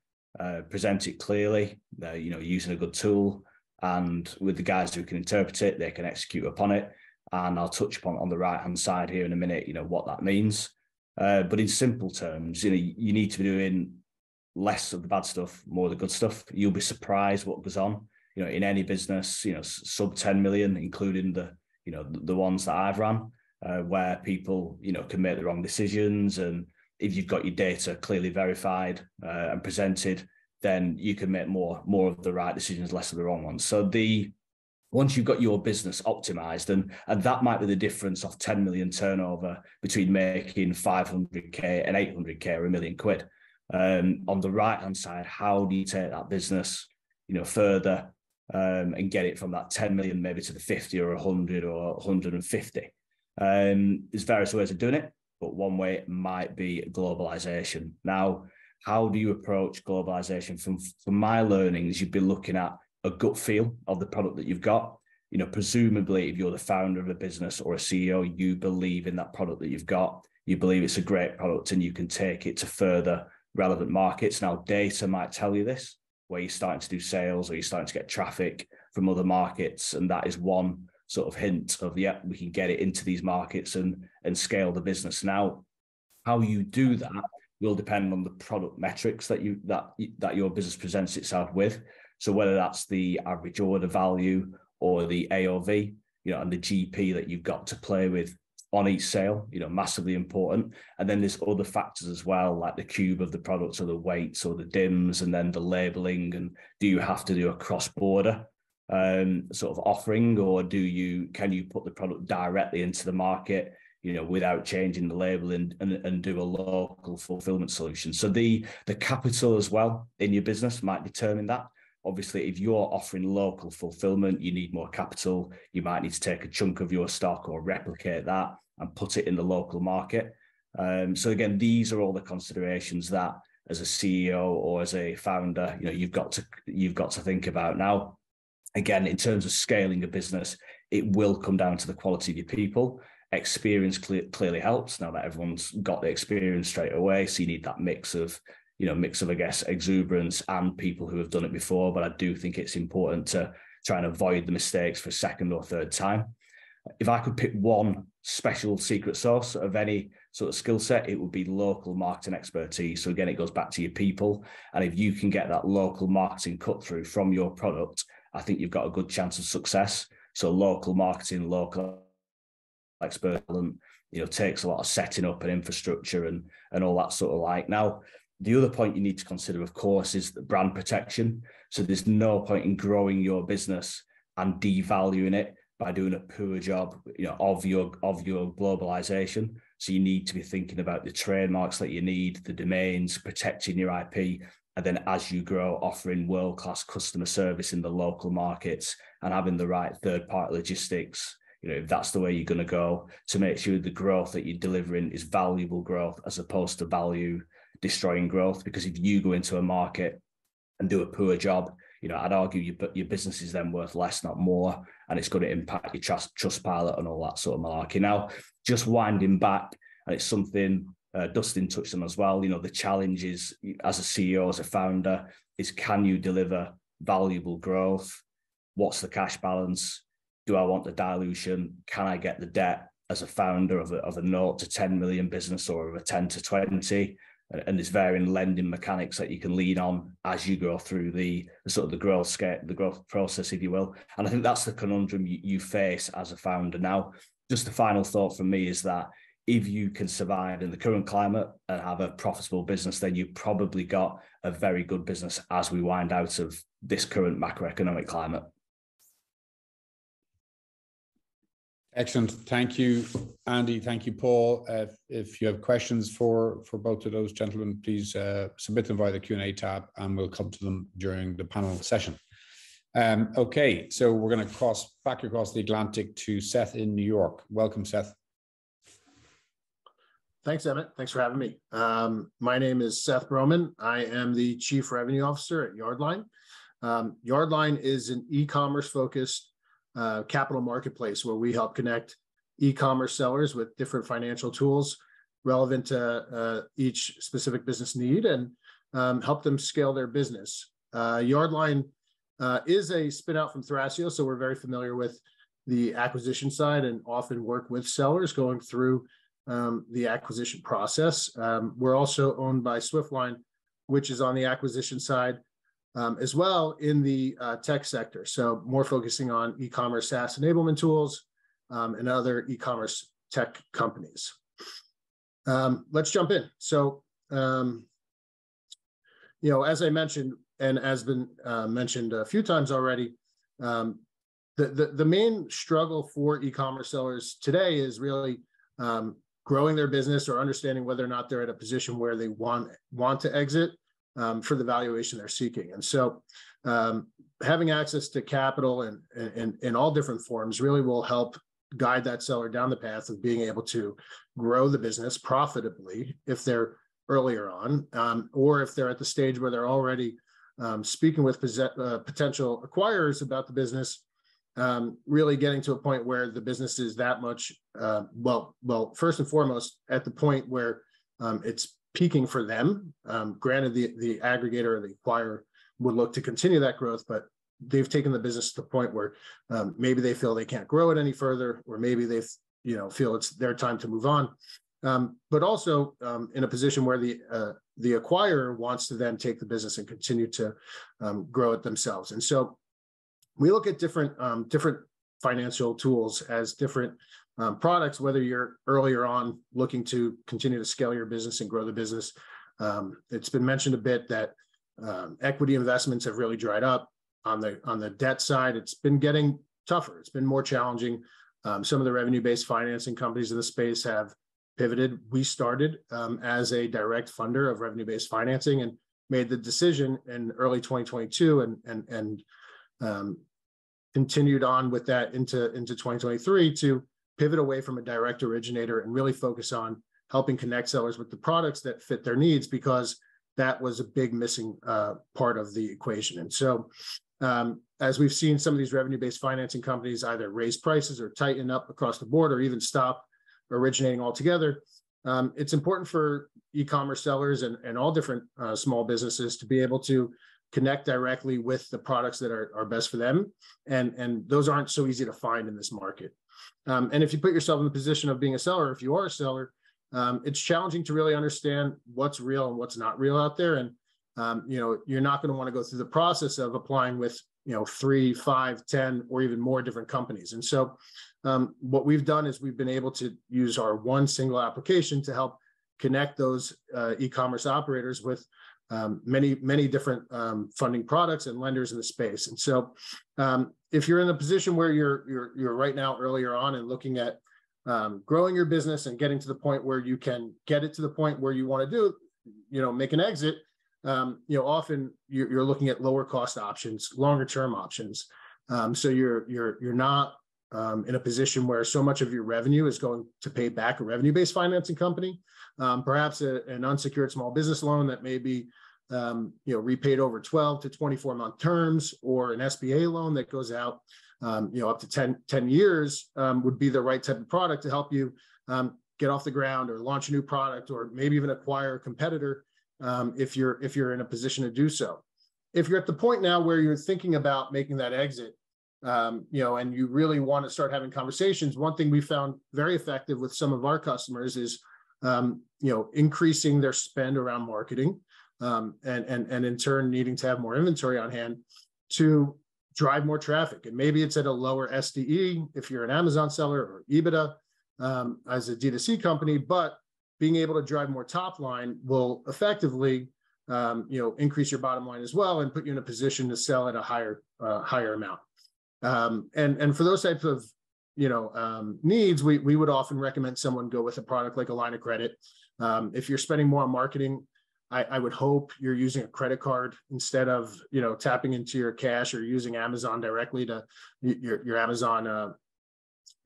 present it clearly, you know, using a good tool, and with the guys who can interpret it, they can execute upon it. And I'll touch upon on the right-hand side here in a minute, you know, what that means. But in simple terms, you know, you need to be doing less of the bad stuff, more of the good stuff. You'll be surprised what goes on, you know, in any business, you know, sub 10 million, including the, you know, the ones that I've ran, where people, you know, can make the wrong decisions. And if you've got your data clearly verified and presented, then you can make more of the right decisions, less of the wrong ones. So once you've got your business optimized, and that might be the difference of 10 million turnover between making 500K and 800K or £1 million. On the right-hand side, how do you take that business, you know, further and get it from that 10 million maybe to the 50 or 100 or 150? There's various ways of doing it, but one way might be globalization. Now, how do you approach globalization? From my learnings, you'd be looking at a gut feel of the product that you've got. You know, presumably, if you're the founder of a business or a CEO, you believe in that product that you've got. You believe it's a great product, and you can take it to further relevant markets. Now, data might tell you this, where you're starting to do sales or you're starting to get traffic from other markets. And that is one sort of hint of, yeah, we can get it into these markets and scale the business. Now, how you do that will depend on the product metrics that your business presents itself with. So whether that's the average order value or the AOV, you know, and the GP that you've got to play with on each sale, you know, massively important. And then there's other factors as well, like the cube of the products or the weights or the dims, and then the labeling. And do you have to do a cross-border sort of offering, or can you put the product directly into the market, you know, without changing the label and do a local fulfillment solution? So the capital as well in your business might determine that. Obviously, if you're offering local fulfillment, you need more capital. You might need to take a chunk of your stock or replicate that and put it in the local market. So again, these are all the considerations that, as a CEO or as a founder, you know, you've got to think about. Now, again, in terms of scaling a business, it will come down to the quality of your people. Experience clearly helps. Now that everyone's got the experience straight away, so you need that mix of, I guess, exuberance and people who have done it before. But I do think it's important to try and avoid the mistakes for a second or third time. If I could pick one special secret sauce of any sort of skill set, it would be local marketing expertise. So again, it goes back to your people. And if you can get that local marketing cut through from your product I think you've got a good chance of success. So local marketing, local expert, you know, takes a lot of setting up and infrastructure and all that sort of like. Now, the other point you need to consider, of course, is the brand protection. So there's no point in growing your business and devaluing it by doing a poor job, you know, of your globalization. So you need to be thinking about the trademarks that you need, the domains, protecting your IP, and then as you grow, offering world-class customer service in the local markets and having the right third-party logistics, you know, if that's the way you're going to go, to make sure the growth that you're delivering is valuable growth as opposed to value-destroying growth. Because if you go into a market and do a poor job, you know, I'd argue your business is then worth less, not more, and it's going to impact your trust pilot and all that sort of malarkey. Now, just winding back, and it's something Dustin touched on as well, you know, the challenge is, as a CEO, as a founder, is can you deliver valuable growth? What's the cash balance? Do I want the dilution? Can I get the debt as a founder of a 0 to 10 million business or of a 10 to 20? And there's varying lending mechanics that you can lean on as you go through the sort of the growth scale, the growth process, if you will. And I think that's the conundrum you face as a founder. Now, just the final thought from me is that if you can survive in the current climate and have a profitable business, then you've probably got a very good business as we wind out of this current macroeconomic climate. Excellent. Thank you, Andy. Thank you, Paul. If you have questions for both of those gentlemen, please submit them via the Q&A tab and we'll come to them during the panel session. Okay, so we're going to cross back across the Atlantic to Seth in New York. Welcome, Seth. Thanks, Emmett. Thanks for having me. My name is Seth Broman. I am the Chief Revenue Officer at Yardline. Yardline is an e-commerce focused capital marketplace where we help connect e-commerce sellers with different financial tools relevant to each specific business need and help them scale their business. Yardline is a spin out from Thrasio, so we're very familiar with the acquisition side and often work with sellers going through the acquisition process. We're also owned by Swiftline, which is on the acquisition side, as well in the tech sector. So more focusing on e-commerce SaaS enablement tools and other e-commerce tech companies. Let's jump in. So, you know, as I mentioned, and has been mentioned a few times already, the main struggle for e-commerce sellers today is really growing their business or understanding whether or not they're at a position where they want to exit for the valuation they're seeking. And so having access to capital in all different forms really will help guide that seller down the path of being able to grow the business profitably if they're earlier on, or if they're at the stage where they're already speaking with potential acquirers about the business, really getting to a point where the business is that much, first and foremost, at the point where it's peaking for them. Granted, the aggregator or the acquirer would look to continue that growth, but they've taken the business to the point where maybe they feel they can't grow it any further, or maybe they feel it's their time to move on. But also in a position where the acquirer wants to then take the business and continue to grow it themselves. And so we look at different financial tools as different products, whether you're earlier on looking to continue to scale your business and grow the business. It's been mentioned a bit that equity investments have really dried up. On the debt side, it's been getting tougher. It's been more challenging. Some of the revenue-based financing companies in the space have pivoted. We started as a direct funder of revenue-based financing and made the decision in early 2022 and continued on with that into 2023 to pivot away from a direct originator and really focus on helping connect sellers with the products that fit their needs, because that was a big missing part of the equation. And so as we've seen some of these revenue-based financing companies either raise prices or tighten up across the board or even stop originating altogether, it's important for e-commerce sellers and all different small businesses to be able to connect directly with the products that are best for them. And those aren't so easy to find in this market. And if you put yourself in the position of being a seller, if you are a seller, it's challenging to really understand what's real and what's not real out there. And, you're not going to want to go through the process of applying with you know, 3, 5, 10, or even more different companies. And so what we've done is we've been able to use our one single application to help connect those e-commerce operators with many different funding products and lenders in the space. And so if you're in a position where you're right now earlier on and looking at growing your business and getting to the point where you can get it to the point where you want to do, you know, make an exit, often you're looking at lower cost options, longer term options. So you're not in a position where so much of your revenue is going to pay back a revenue-based financing company, perhaps an unsecured small business loan that may be repaid over 12 to 24-month terms, or an SBA loan that goes out up to 10 years would be the right type of product to help you get off the ground or launch a new product, or maybe even acquire a competitor if you're in a position to do so. If you're at the point now where you're thinking about making that exit, and you really want to start having conversations, one thing we found very effective with some of our customers is, increasing their spend around marketing and in turn needing to have more inventory on hand to drive more traffic. And maybe it's at a lower SDE if you're an Amazon seller, or EBITDA as a D2C company, but being able to drive more top line will effectively increase your bottom line as well and put you in a position to sell at a higher amount. And for those types of needs, we would often recommend someone go with a product like a line of credit. If you're spending more on marketing, I would hope you're using a credit card instead of tapping into your cash, or using Amazon directly to your Amazon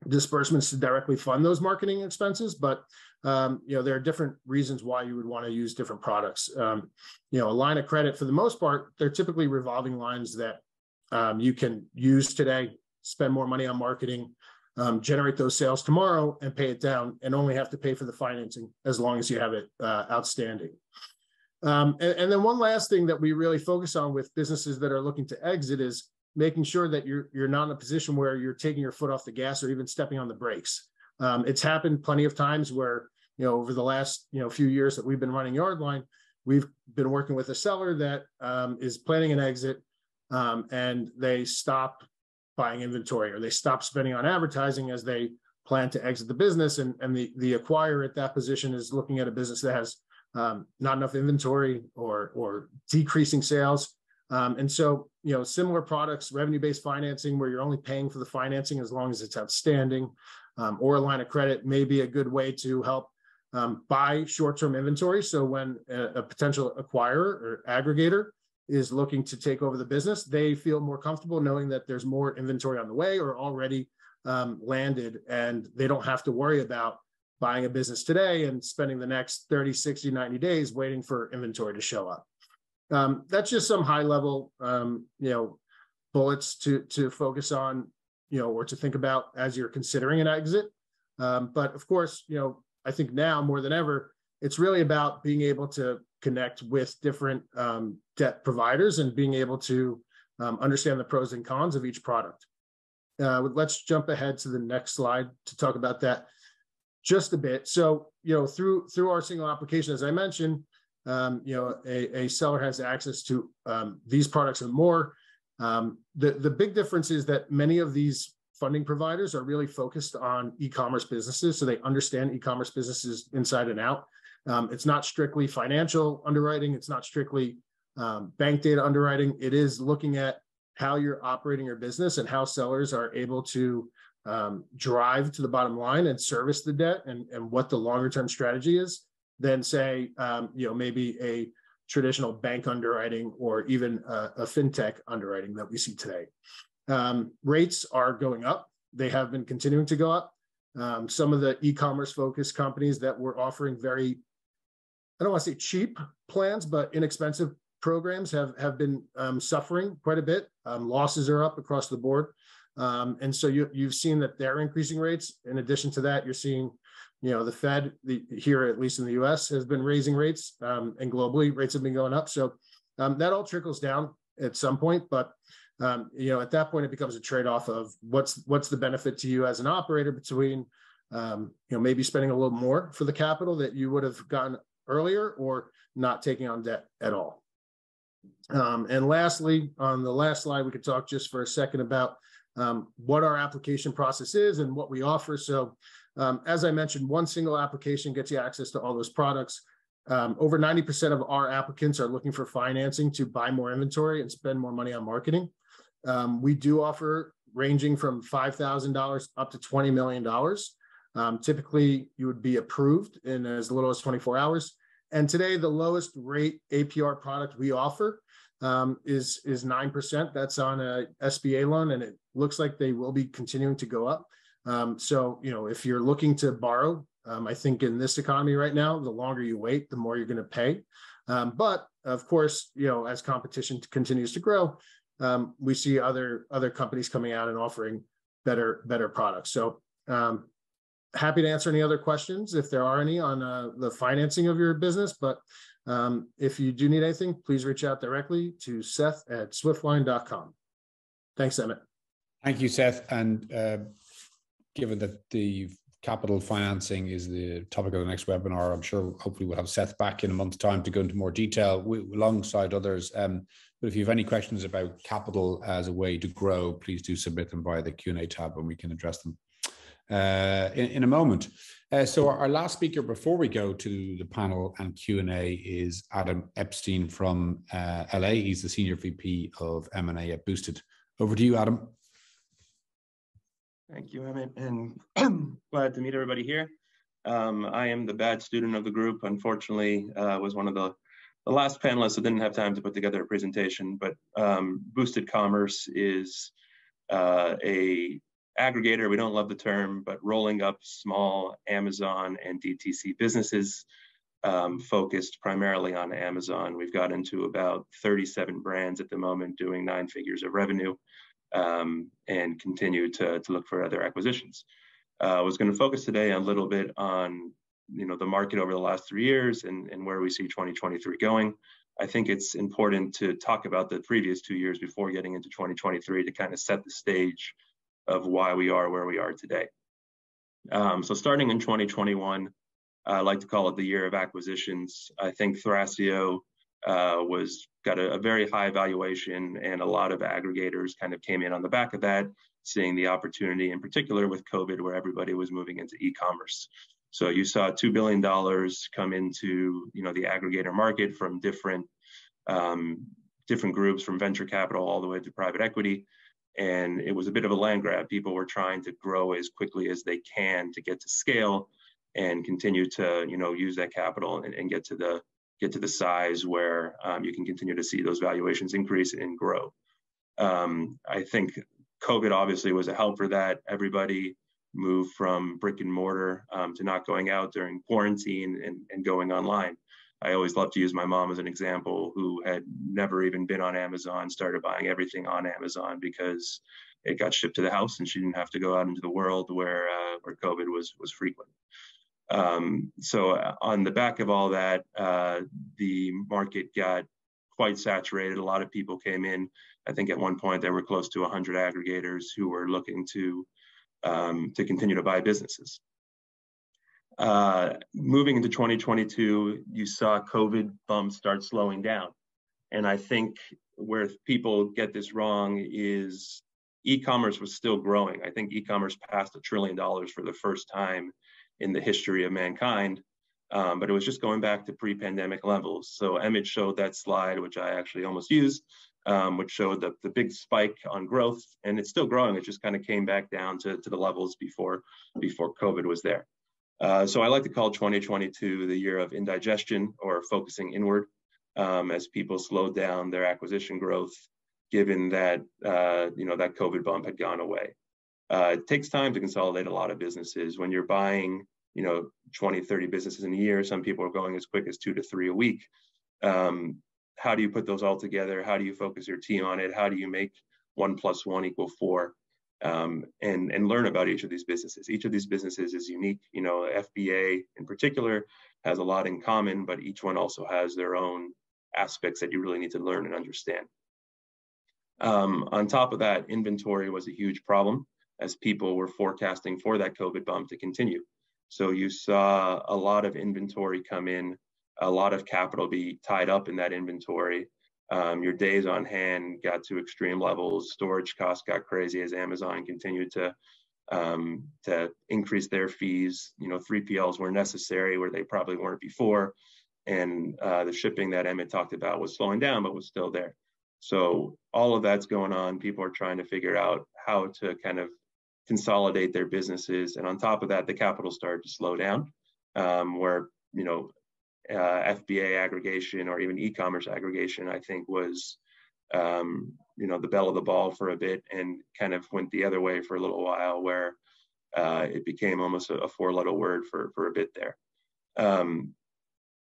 disbursements to directly fund those marketing expenses. But there are different reasons why you would want to use different products. A line of credit, for the most part, they're typically revolving lines that you can use today, spend more money on marketing, generate those sales tomorrow, and pay it down, and only have to pay for the financing as long as you have it outstanding. And then one last thing that we really focus on with businesses that are looking to exit is making sure that you're not in a position where you're taking your foot off the gas or even stepping on the brakes. It's happened plenty of times where, over the last few years that we've been running Yardline, we've been working with a seller that is planning an exit, and they stop buying inventory, or they stop spending on advertising as they plan to exit the business. And the acquirer at that position is looking at a business that has not enough inventory or decreasing sales. And so, similar products, revenue-based financing, where you're only paying for the financing as long as it's outstanding, or a line of credit may be a good way to help buy short-term inventory. So when a potential acquirer or aggregator is looking to take over the business, they feel more comfortable knowing that there's more inventory on the way or already landed, and they don't have to worry about buying a business today and spending the next 30, 60, 90 days waiting for inventory to show up. That's just some high level, bullets to focus on, or to think about as you're considering an exit. But of course, I think now more than ever, it's really about being able to connect with different debt providers and being able to understand the pros and cons of each product. Let's jump ahead to the next slide to talk about that just a bit. So, through our single application, as I mentioned, a seller has access to these products and more. The big difference is that many of these funding providers are really focused on e-commerce businesses, so they understand e-commerce businesses inside and out. It's not strictly financial underwriting. It's not strictly bank data underwriting. It is looking at how you're operating your business and how sellers are able to drive to the bottom line and service the debt, and what the longer term strategy is than, say, maybe a traditional bank underwriting, or even a fintech underwriting that we see today. Rates are going up. They have been continuing to go up. Some of the e-commerce focused companies that were offering very, I don't want to say cheap plans, but inexpensive programs have been suffering quite a bit. Losses are up across the board. And so you've seen that they're increasing rates. In addition to that, you're seeing, the Fed here, at least in the US, has been raising rates, and globally rates have been going up. So that all trickles down at some point, but at that point, it becomes a trade-off of what's the benefit to you as an operator between, maybe spending a little more for the capital that you would have gotten earlier, or not taking on debt at all. And lastly, on the last slide, we could talk just for a second about what our application process is and what we offer. So as I mentioned, one single application gets you access to all those products. Over 90% of our applicants are looking for financing to buy more inventory and spend more money on marketing. We do offer ranging from $5,000 up to $20 million. Typically, you would be approved in as little as 24 hours. And today, the lowest rate APR product we offer is 9%. That's on a SBA loan, and it looks like they will be continuing to go up. So, you know, if you're looking to borrow, I think in this economy right now, the longer you wait, the more you're going to pay. But of course, you know, as competition continues to grow, we see other companies coming out and offering better products. So, happy to answer any other questions if there are any on the financing of your business. But if you do need anything, please reach out directly to Seth@swiftline.com. Thanks, Emmett. Thank you, Seth. And given that the capital financing is the topic of the next webinar, I'm sure hopefully we'll have Seth back in a month's time to go into more detail alongside others. But if you have any questions about capital as a way to grow, please do submit them via the Q&A tab and we can address them in a moment. So our last speaker before we go to the panel and Q&A is Adam Epstein from LA. He's the Senior VP of M&A at Boosted. Over to you, Adam. Thank you, Emmett, and glad to meet everybody here. I am the bad student of the group. Unfortunately, was one of the last panelists that didn't have time to put together a presentation, but Boosted Commerce is a aggregator, we don't love the term, but rolling up small Amazon and DTC businesses focused primarily on Amazon. We've got into about 37 brands at the moment doing 9 figures of revenue and continue to look for other acquisitions. I was going to focus today a little bit on the market over the last 3 years and where we see 2023 going. I think it's important to talk about the previous 2 years before getting into 2023 to kind of set the stage of why we are where we are today. So starting in 2021, I like to call it the year of acquisitions. I think Thrasio got a very high valuation, and a lot of aggregators kind of came in on the back of that, seeing the opportunity in particular with COVID, where everybody was moving into e-commerce. So you saw $2 billion come into the aggregator market from different groups, from venture capital all the way to private equity. And it was a bit of a land grab. People were trying to grow as quickly as they can to get to scale and continue to use that capital and get to the size where you can continue to see those valuations increase and grow. I think COVID obviously was a help for that. Everybody moved from brick and mortar to not going out during quarantine and going online. I always love to use my mom as an example, who had never even been on Amazon, started buying everything on Amazon because it got shipped to the house and she didn't have to go out into the world where COVID was frequent. So on the back of all that, the market got quite saturated. A lot of people came in. I think at one point there were close to 100 aggregators who were looking to continue to buy businesses. Moving into 2022, you saw COVID bumps start slowing down. And I think where people get this wrong is e-commerce was still growing. I think e-commerce passed $1 trillion for the first time in the history of mankind, but it was just going back to pre-pandemic levels. So Emmett showed that slide, which I actually almost used, which showed the big spike on growth, and it's still growing. It just kind of came back down to the levels before COVID was there. So I like to call 2022 the year of indigestion, or focusing inward, as people slowed down their acquisition growth, given that that COVID bump had gone away. It takes time to consolidate a lot of businesses. When you're buying 20, 30 businesses in a year, some people are going as quick as 2 to 3 a week. How do you put those all together? How do you focus your team on it? How do you make 1 + 1 = 4? And learn about each of these businesses. Each of these businesses is unique. FBA in particular has a lot in common, but each one also has their own aspects that you really need to learn and understand. On top of that, inventory was a huge problem as people were forecasting for that COVID bump to continue. So you saw a lot of inventory come in, a lot of capital be tied up in that inventory. Your days on hand got to extreme levels. Storage costs got crazy as Amazon continued to increase their fees. You know, 3PLs were necessary where they probably weren't before. And the shipping that Emmett talked about was slowing down, but was still there. So all of that's going on. People are trying to figure out how to kind of consolidate their businesses. And on top of that, the capital started to slow down, where, you know, FBA aggregation or even e-commerce aggregation, I think, was, you know, the bell of the ball for a bit, and kind of went the other way for a little while, where it became almost a four-letter word for a bit there.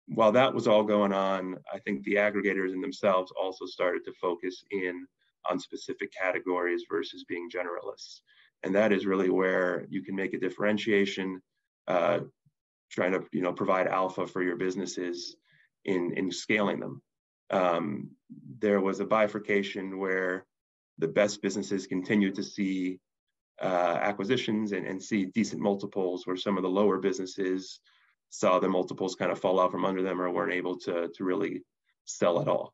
While that was all going on, I think the aggregators in themselves also started to focus in on specific categories versus being generalists. And that is really where you can make a differentiation, trying to, you know, provide alpha for your businesses in scaling them. There was a bifurcation where the best businesses continued to see acquisitions and see decent multiples, where some of the lower businesses saw the multiples kind of fall out from under them or weren't able to really sell at all.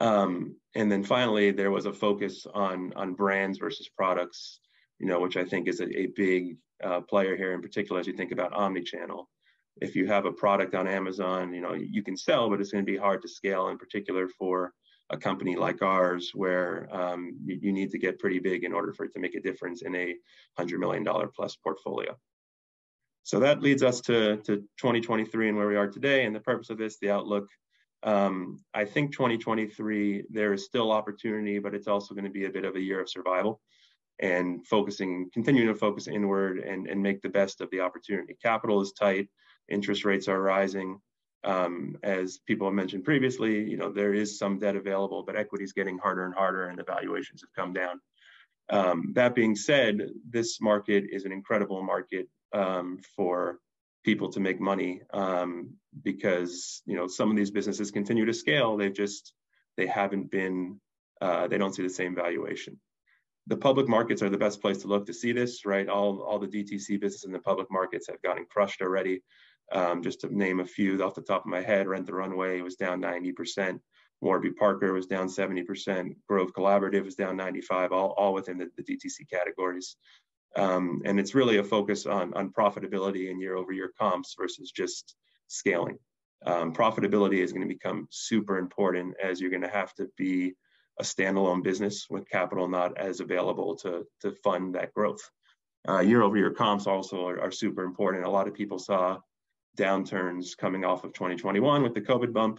And then finally, there was a focus on brands versus products, you know, which I think is a big player here, in particular as you think about omnichannel. If you have a product on Amazon, you know, you can sell, but it's going to be hard to scale, in particular for a company like ours, where you need to get pretty big in order for it to make a difference in a $100 million plus portfolio. So that leads us to 2023 and where we are today, and the purpose of this, the outlook. I think 2023, there is still opportunity, but it's also going to be a bit of a year of survival and focusing, continuing to focus inward and make the best of the opportunity. Capital is tight, interest rates are rising. As people have mentioned previously, you know, there is some debt available, but equity is getting harder and harder, and the valuations have come down. That being said, this market is an incredible market for people to make money, because, you know, some of these businesses continue to scale. They haven't been, they don't see the same valuation. The public markets are the best place to look to see this, right? All the DTC businesses in the public markets have gotten crushed already. Just to name a few off the top of my head, Rent the Runway was down 90%. Warby Parker was down 70%. Grove Collaborative was down 95%, all within the DTC categories. And it's really a focus on profitability and year-over-year comps versus just scaling. Profitability is going to become super important, as you're going to have to be a standalone business with capital not as available to fund that growth. Year-over-year comps also are super important. A lot of people saw downturns coming off of 2021 with the COVID bump.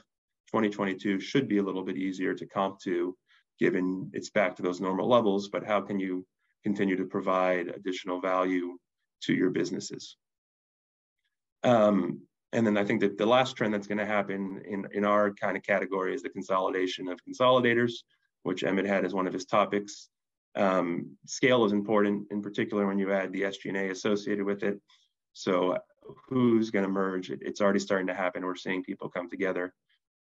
2022 should be a little bit easier to comp to, given it's back to those normal levels, but how can you continue to provide additional value to your businesses? And then I think that the last trend that's going to happen in our kind of category is the consolidation of consolidators, which Emmett had as one of his topics. Scale is important, in particular when you add the SG&A associated with it. So who's going to merge? It's already starting to happen. We're seeing people come together.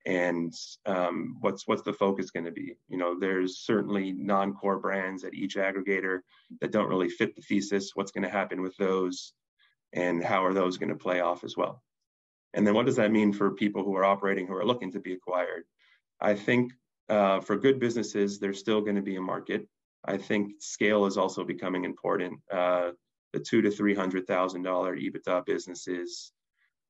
And what's the focus going to be? You know, there's certainly non-core brands at each aggregator that don't really fit the thesis. What's going to happen with those, and how are those going to play off as well? And then what does that mean for people who are operating, who are looking to be acquired? I think for good businesses, there's still going to be a market. I think scale is also becoming important. The $200,000 to $300,000 EBITDA businesses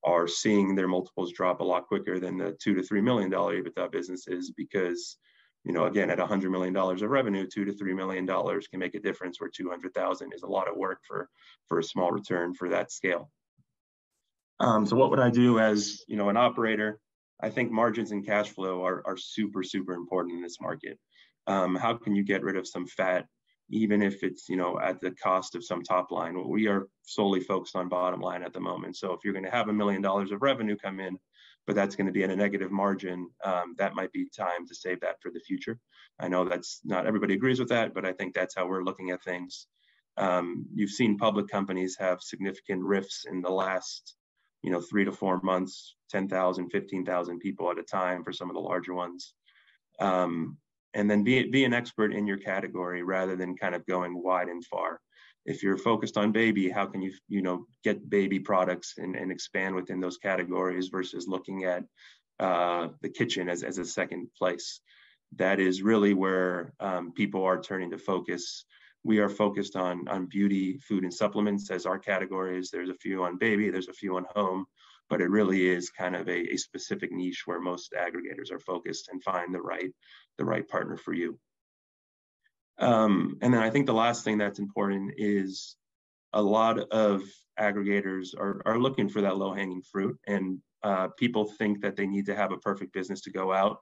are seeing their multiples drop a lot quicker than the $2 to $3 million EBITDA businesses, because, you know, again, at $100 million of revenue, $2 to $3 million can make a difference, where 200,000 is a lot of work for a small return for that scale. So what would I do as, you know, an operator? I think margins and cash flow are super, super important in this market. How can you get rid of some fat, even if it's, you know, at the cost of some top line? We are solely focused on bottom line at the moment. So if you're going to have $1 million of revenue come in, but that's going to be at a negative margin, that might be time to save that for the future. I know that's not everybody agrees with that, but I think that's how we're looking at things. You've seen public companies have significant rifts in the last, you know, 3 to 4 months, 10,000, 15,000 people at a time for some of the larger ones. And then be an expert in your category rather than kind of going wide and far. If you're focused on baby, how can you know, get baby products and expand within those categories versus looking at the kitchen as a second place. That is really where people are turning to focus. We are focused on beauty, food, and supplements as our categories. There's a few on baby, there's a few on home, but it really is kind of a specific niche where most aggregators are focused and find the right partner for you. And then I think the last thing that's important is a lot of aggregators are looking for that low-hanging fruit, and people think that they need to have a perfect business to go out.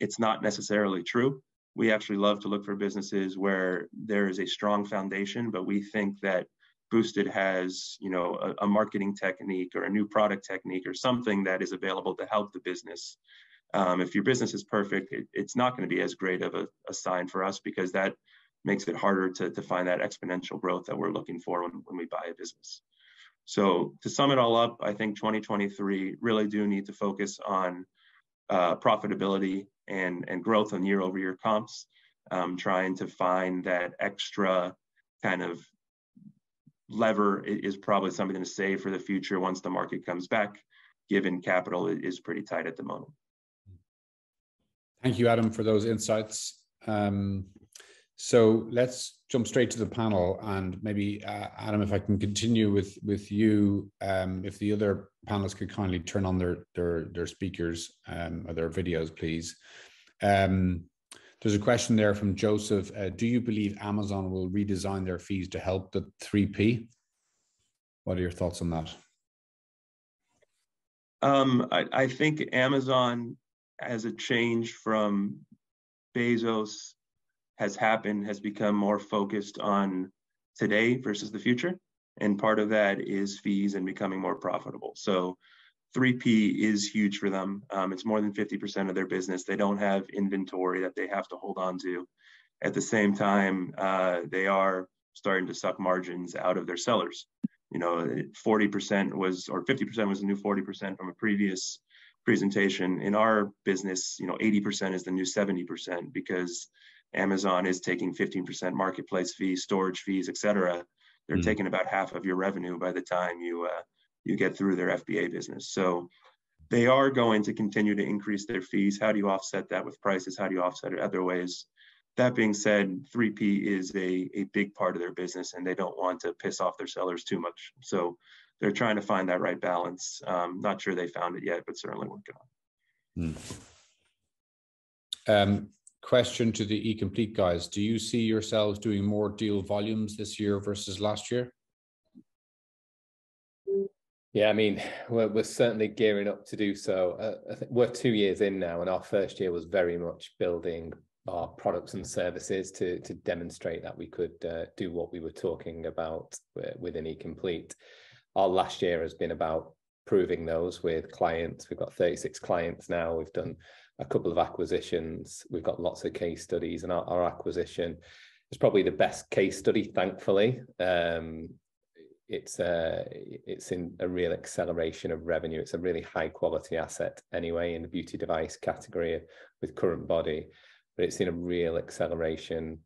It's not necessarily true. We actually love to look for businesses where there is a strong foundation, but we think that Boosted has, you know, a marketing technique or a new product technique or something that is available to help the business. If your business is perfect, it's not going to be as great of a sign for us, because that makes it harder to find that exponential growth that we're looking for when we buy a business. So to sum it all up, I think 2023 really do need to focus on profitability and growth on year-over-year comps, trying to find that extra kind of lever is probably something to save for the future once the market comes back, given capital is pretty tight at the moment. Thank you, Adam, for those insights. So let's jump straight to the panel, and maybe Adam, if I can continue with you, if the other panelists could kindly turn on their speakers or their videos, please. There's a question there from Joseph. Do you believe Amazon will redesign their fees to help the 3P? What are your thoughts on that? I think Amazon as a change from Bezos has become more focused on today versus the future. And part of that is fees and becoming more profitable. So 3P is huge for them. It's more than 50% of their business. They don't have inventory that they have to hold on to. At the same time, they are starting to suck margins out of their sellers. You know, 40% was, or 50% was the new 40% from a previous presentation. In our business, you know, 80% is the new 70%, because Amazon is taking 15% marketplace fees, storage fees, et cetera. They're taking about half of your revenue by the time you get through their FBA business. So they are going to continue to increase their fees. How do you offset that with prices? How do you offset it other ways? That being said, 3P is a big part of their business, and they don't want to piss off their sellers too much. So they're trying to find that right balance. Not sure they found it yet, but certainly working on it. Question to the eComplete guys. Do you see yourselves doing more deal volumes this year versus last year? Yeah, I mean, we're certainly gearing up to do so. I think we're 2 years in now, and our first year was very much building our products and services to demonstrate that we could do what we were talking about within eComplete. Our last year has been about proving those with clients. We've got 36 clients now. We've done a couple of acquisitions. We've got lots of case studies, and our acquisition is probably the best case study, thankfully. It's in a real acceleration of revenue. It's a really high quality asset anyway in the beauty device category with Current Body, but it's in a real acceleration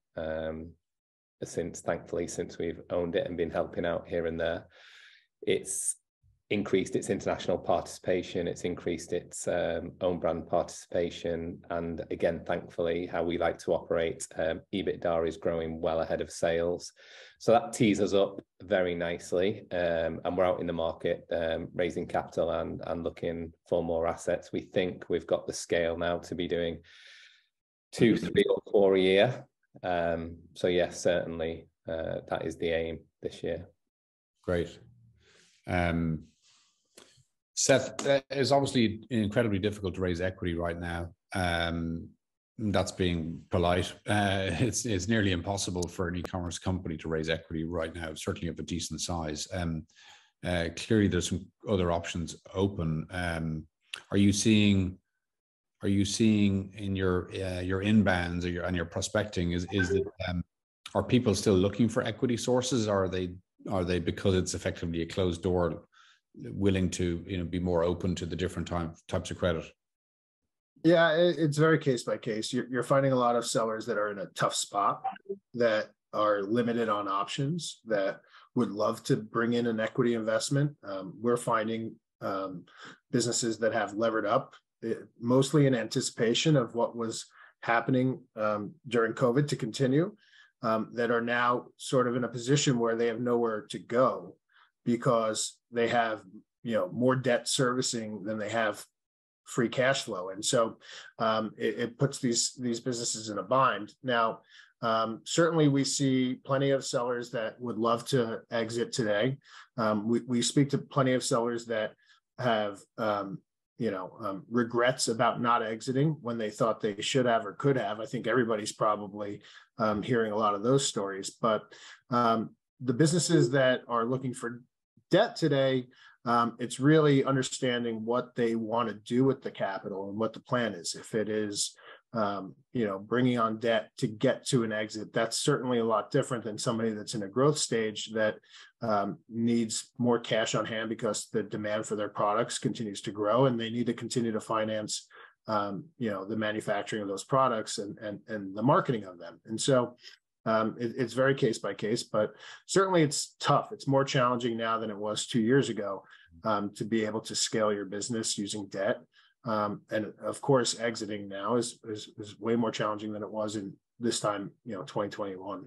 since we've owned it and been helping out here and there. It's increased its international participation, it's increased its own brand participation, and again, thankfully, how we like to operate, EBITDA is growing well ahead of sales. So that tees us up very nicely, and we're out in the market raising capital and looking for more assets. We think we've got the scale now to be doing 2, 3, or 4 a year. So yes, certainly that is the aim this year. Great. Seth, it's obviously incredibly difficult to raise equity right now. That's being polite. It's nearly impossible for an e-commerce company to raise equity right now, certainly of a decent size. Clearly, there's some other options open. Are you seeing in your inbounds and your prospecting are people still looking for equity sources? Are they, because it's effectively a closed door, willing to, you know, be more open to the different types of credit? Yeah, it's very case by case. You're finding a lot of sellers that are in a tough spot, that are limited on options, that would love to bring in an equity investment. We're finding businesses that have levered up mostly in anticipation of what was happening during COVID to continue, that are now sort of in a position where they have nowhere to go because they have, you know, more debt servicing than they have free cash flow. And so it puts these businesses in a bind. Now, certainly we see plenty of sellers that would love to exit today. We speak to plenty of sellers that have, regrets about not exiting when they thought they should have or could have. I think everybody's probably hearing a lot of those stories. But the businesses that are looking for debt today, it's really understanding what they want to do with the capital and what the plan is. If it is, bringing on debt to get to an exit, that's certainly a lot different than somebody that's in a growth stage that needs more cash on hand because the demand for their products continues to grow and they need to continue to finance, the manufacturing of those products and the marketing of them. And so it's very case by case, but certainly it's tough. It's more challenging now than it was 2 years ago to be able to scale your business using debt. And of course, exiting now is way more challenging than it was in this time, 2021.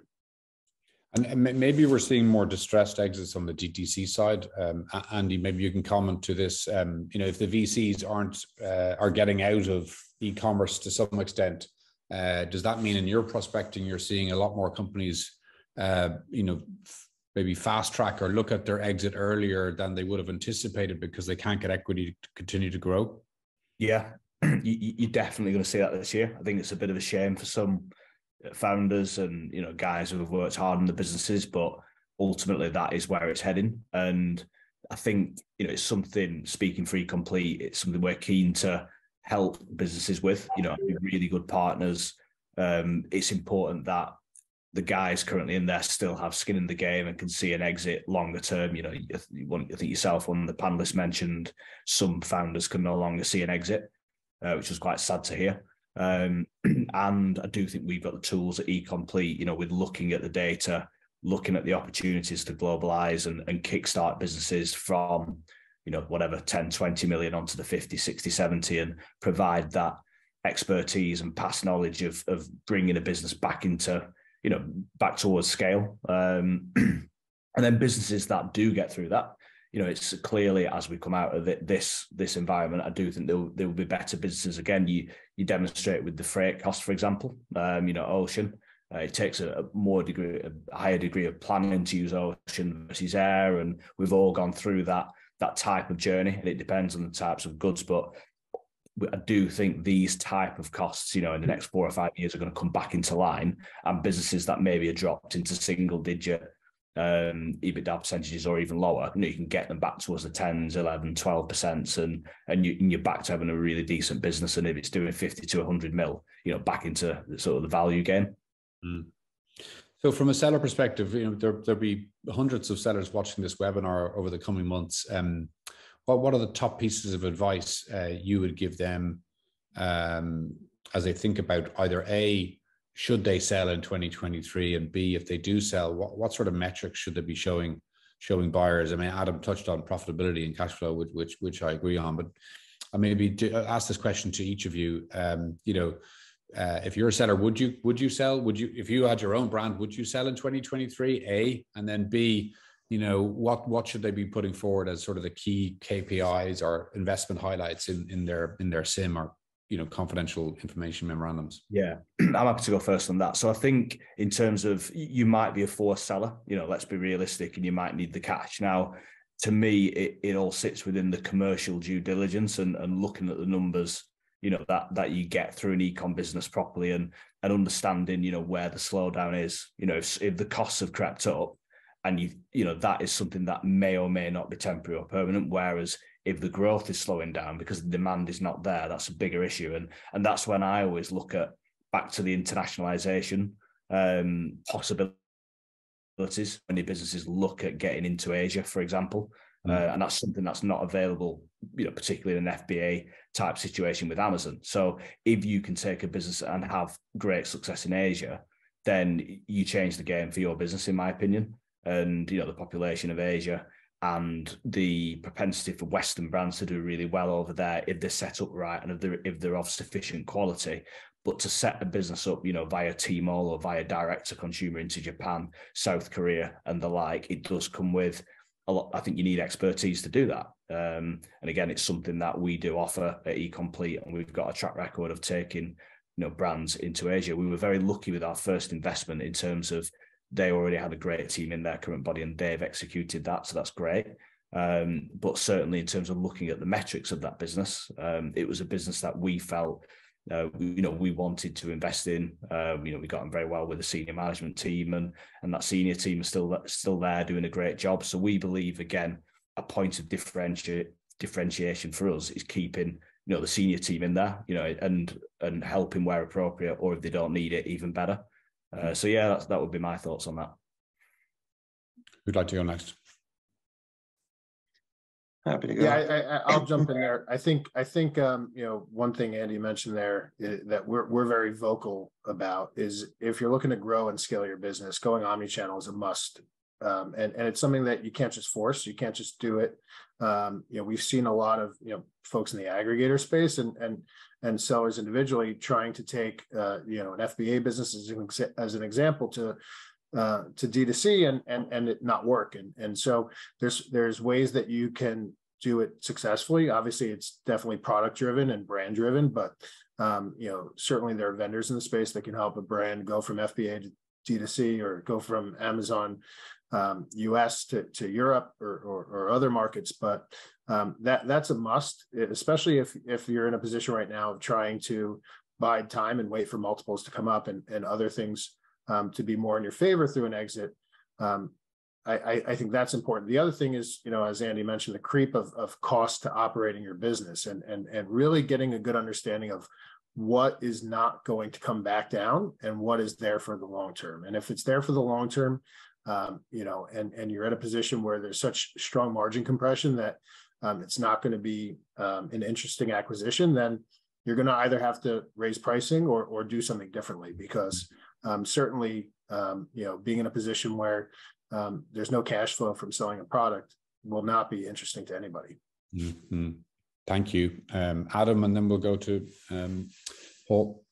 And maybe we're seeing more distressed exits on the DTC side. Andy, maybe you can comment to this. If the VCs are getting out of e-commerce to some extent, does that mean in your prospecting, you're seeing a lot more companies, maybe fast track or look at their exit earlier than they would have anticipated because they can't get equity to continue to grow? Yeah, you're definitely going to see that this year. I think it's a bit of a shame for some founders and guys who have worked hard on the businesses, but ultimately that is where it's heading. And I think it's something, speaking for eComplete, it's something we're keen to help businesses with. Really good partners. It's important that the guys currently in there still have skin in the game and can see an exit longer term. I think yourself, one of the panelists mentioned, some founders can no longer see an exit, which was quite sad to hear. And I do think we've got the tools at eComplete, with looking at the data, looking at the opportunities to globalize and kickstart businesses from, 10, 20 million onto the 50, 60, 70, and provide that expertise and past knowledge of bringing a business back into, back towards scale. And then businesses that do get through that, it's clearly as we come out of it, this environment, I do think there will be better businesses. Again, you demonstrate with the freight cost, for example, ocean, it takes a higher degree of planning to use ocean versus air. And we've all gone through that type of journey, and it depends on the types of goods, but I do think these type of costs, in the next 4 or 5 years are going to come back into line, and businesses that maybe are dropped into single digit EBITDA percentages or even lower, you can get them back towards the 10s, 11, 12%, and you're back to having a really decent business. And if it's doing 50 to 100 mil, back into sort of the value game. Mm. So from a seller perspective, there'll be hundreds of sellers watching this webinar over the coming months. What are the top pieces of advice you would give them as they think about either A, should they sell in 2023, and B, if they do sell, what sort of metrics should they be showing buyers? I mean, Adam touched on profitability and cash flow, which I agree on, but I maybe do ask this question to each of you. If you're a seller, would you sell? If you had your own brand, would you sell in 2023? A, and then B, what should they be putting forward as sort of the key KPIs or investment highlights in their SIM or confidential information memorandums? Yeah, I'm happy to go first on that. So I think in terms of, you might be a forced seller, let's be realistic, and you might need the cash. Now, to me, it all sits within the commercial due diligence and looking at the numbers, that you get through an e-com business properly and understanding, where the slowdown is, if the costs have crept up. And that is something that may or may not be temporary or permanent. Whereas if the growth is slowing down because the demand is not there, that's a bigger issue. And that's when I always look at back to the internationalization possibilities. Many businesses look at getting into Asia, for example, and that's something that's not available, particularly in an FBA type situation with Amazon. So if you can take a business and have great success in Asia, then you change the game for your business, in my opinion. And the population of Asia and the propensity for Western brands to do really well over there if they're set up right and if they're of sufficient quality. But to set a business up, you know, via Tmall or via direct to consumer into Japan, South Korea and the like, it does come with a lot. I think you need expertise to do that. And again, it's something that we do offer at eComplete, and we've got a track record of taking, you know, brands into Asia. We were very lucky with our first investment in terms of they already had a great team in their current body and they've executed that. So that's great. But certainly in terms of looking at the metrics of that business, it was a business that we felt, we wanted to invest in. We got on very well with the senior management team, and that senior team is still there doing a great job. So we believe, again, a point of differentiation for us is keeping, you know, the senior team in there, you know, and helping where appropriate, or if they don't need it, even better. That would be my thoughts on that. Who'd like to go next? Happy to go. Yeah, I'll jump in there. I think one thing Andy mentioned there that we're very vocal about is if you're looking to grow and scale your business, going omnichannel is a must, and it's something that you can't just force. You can't just do it. We've seen a lot of folks in the aggregator space and sellers individually trying to take, an FBA business as an example to D2C and it not work. And so there's ways that you can do it successfully. Obviously, it's definitely product driven and brand driven, but, certainly there are vendors in the space that can help a brand go from FBA to D2C, or go from Amazon US to Europe or other markets, but that's a must, especially if you're in a position right now of trying to bide time and wait for multiples to come up and other things to be more in your favor through an exit. I think that's important. The other thing is, as Andy mentioned, the creep of cost to operating your business and really getting a good understanding of what is not going to come back down and what is there for the long term. And if it's there for the long term, and you're in a position where there's such strong margin compression that it's not going to be an interesting acquisition, then you're going to either have to raise pricing or do something differently, because being in a position where there's no cash flow from selling a product will not be interesting to anybody. Mm-hmm. Thank you, Adam, and then we'll go to Paul.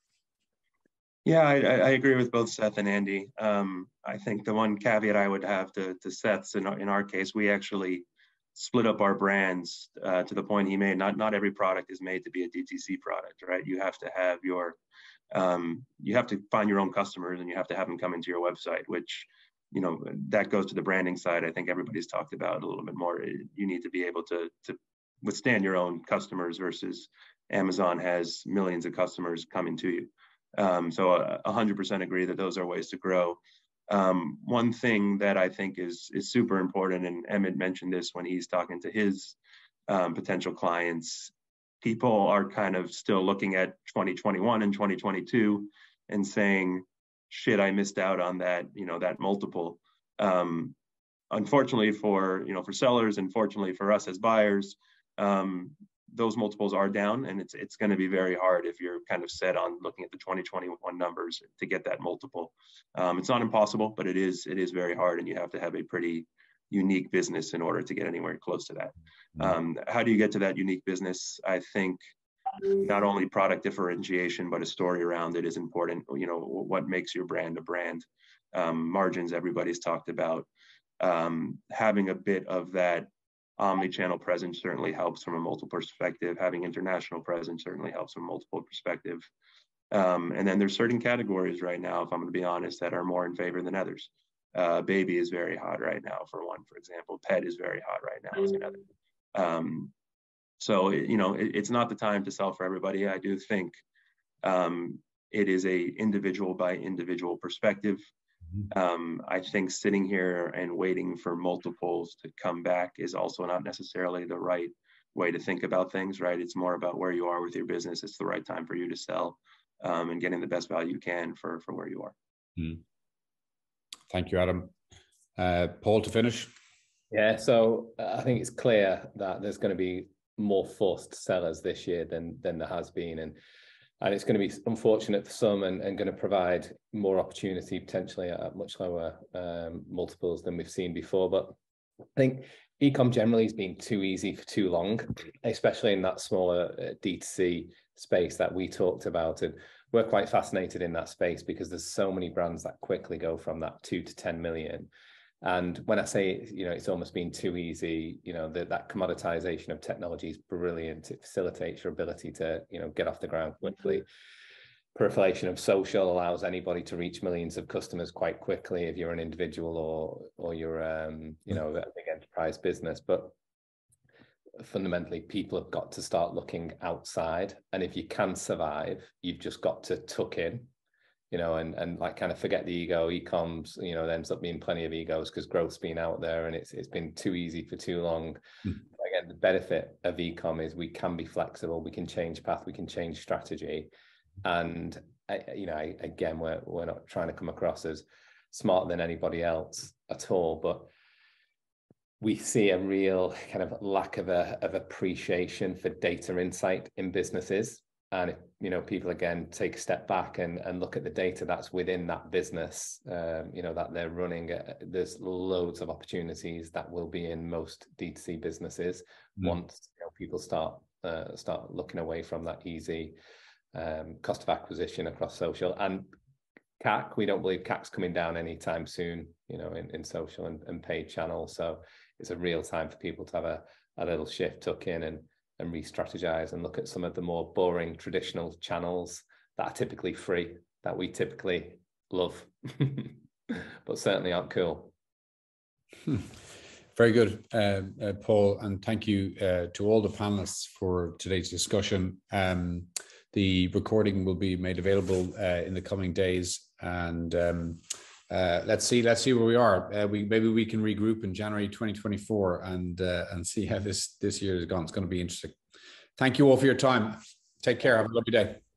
Yeah, I agree with both Seth and Andy. I think the one caveat I would have to Seth's, in our case, we actually split up our brands to the point he made. Not every product is made to be a DTC product, right? You have to have you have to find your own customers, and you have to have them come into your website, which, that goes to the branding side. I think everybody's talked about a little bit more. You need to be able to withstand your own customers versus Amazon has millions of customers coming to you. So 100% agree that those are ways to grow. One thing that I think is super important, and Emmett mentioned this when he's talking to his potential clients, people are kind of still looking at 2021 and 2022 and saying, shit, I missed out on that, that multiple. Unfortunately for sellers, and fortunately for us as buyers, those multiples are down, and it's going to be very hard if you're kind of set on looking at the 2021 numbers to get that multiple. It's not impossible, but it is very hard, and you have to have a pretty unique business in order to get anywhere close to that. How do you get to that unique business? I think not only product differentiation, but a story around it is important. What makes your brand a brand? Margins, everybody's talked about. Having a bit of that omni-channel presence certainly helps from a multiple perspective. Having international presence certainly helps from a multiple perspective. And then there's certain categories right now, if I'm going to be honest, that are more in favor than others. Baby is very hot right now, for one, for example. Pet is very hot right now, is another. It's not the time to sell for everybody. I do think it is a individual by individual perspective. I think sitting here and waiting for multiples to come back is also not necessarily the right way to think about things, right? It's more about where you are with your business. It's the right time for you to sell and getting the best value you can for where you are. Thank you, Adam. Paul, to finish. Yeah, so I think it's clear that there's going to be more forced sellers this year than there has been. And it's going to be unfortunate for some and going to provide more opportunity potentially at much lower multiples than we've seen before. But I think e-com generally has been too easy for too long, especially in that smaller D2C space that we talked about. And we're quite fascinated in that space because there's so many brands that quickly go from that 2 to 10 million. And when I say, you know, it's almost been too easy, you know, that commoditization of technology is brilliant. It facilitates your ability to, you know, get off the ground quickly. Proliferation of social allows anybody to reach millions of customers quite quickly if you're an individual or you're, you know, a big enterprise business. But fundamentally, people have got to start looking outside. And if you can survive, you've just got to tuck in, you know, and like kind of forget the ego. E-coms, you know, there ends up being plenty of egos because growth's been out there and it's been too easy for too long. Again, the benefit of e-com is we can be flexible, we can change path, we can change strategy. And, you know, again, we're not trying to come across as smarter than anybody else at all, but we see a real kind of lack of appreciation for data insight in businesses. And, you know, people, again, take a step back and look at the data that's within that business, you know, that they're running. There's loads of opportunities that will be in most D2C businesses once, you know, people start looking away from that easy cost of acquisition across social. And CAC, we don't believe CAC's coming down anytime soon, you know, in social and paid channels. So it's a real time for people to have a little shift, tuck in and re-strategize and look at some of the more boring traditional channels that are typically free, that we typically love, but certainly aren't cool. Very good, Paul. And thank you to all the panelists for today's discussion. The recording will be made available in the coming days, and let's see where we are. Maybe we can regroup in January 2024 and see how this year has gone. It's going to be interesting. Thank you all for your time. Take care. Have a lovely day.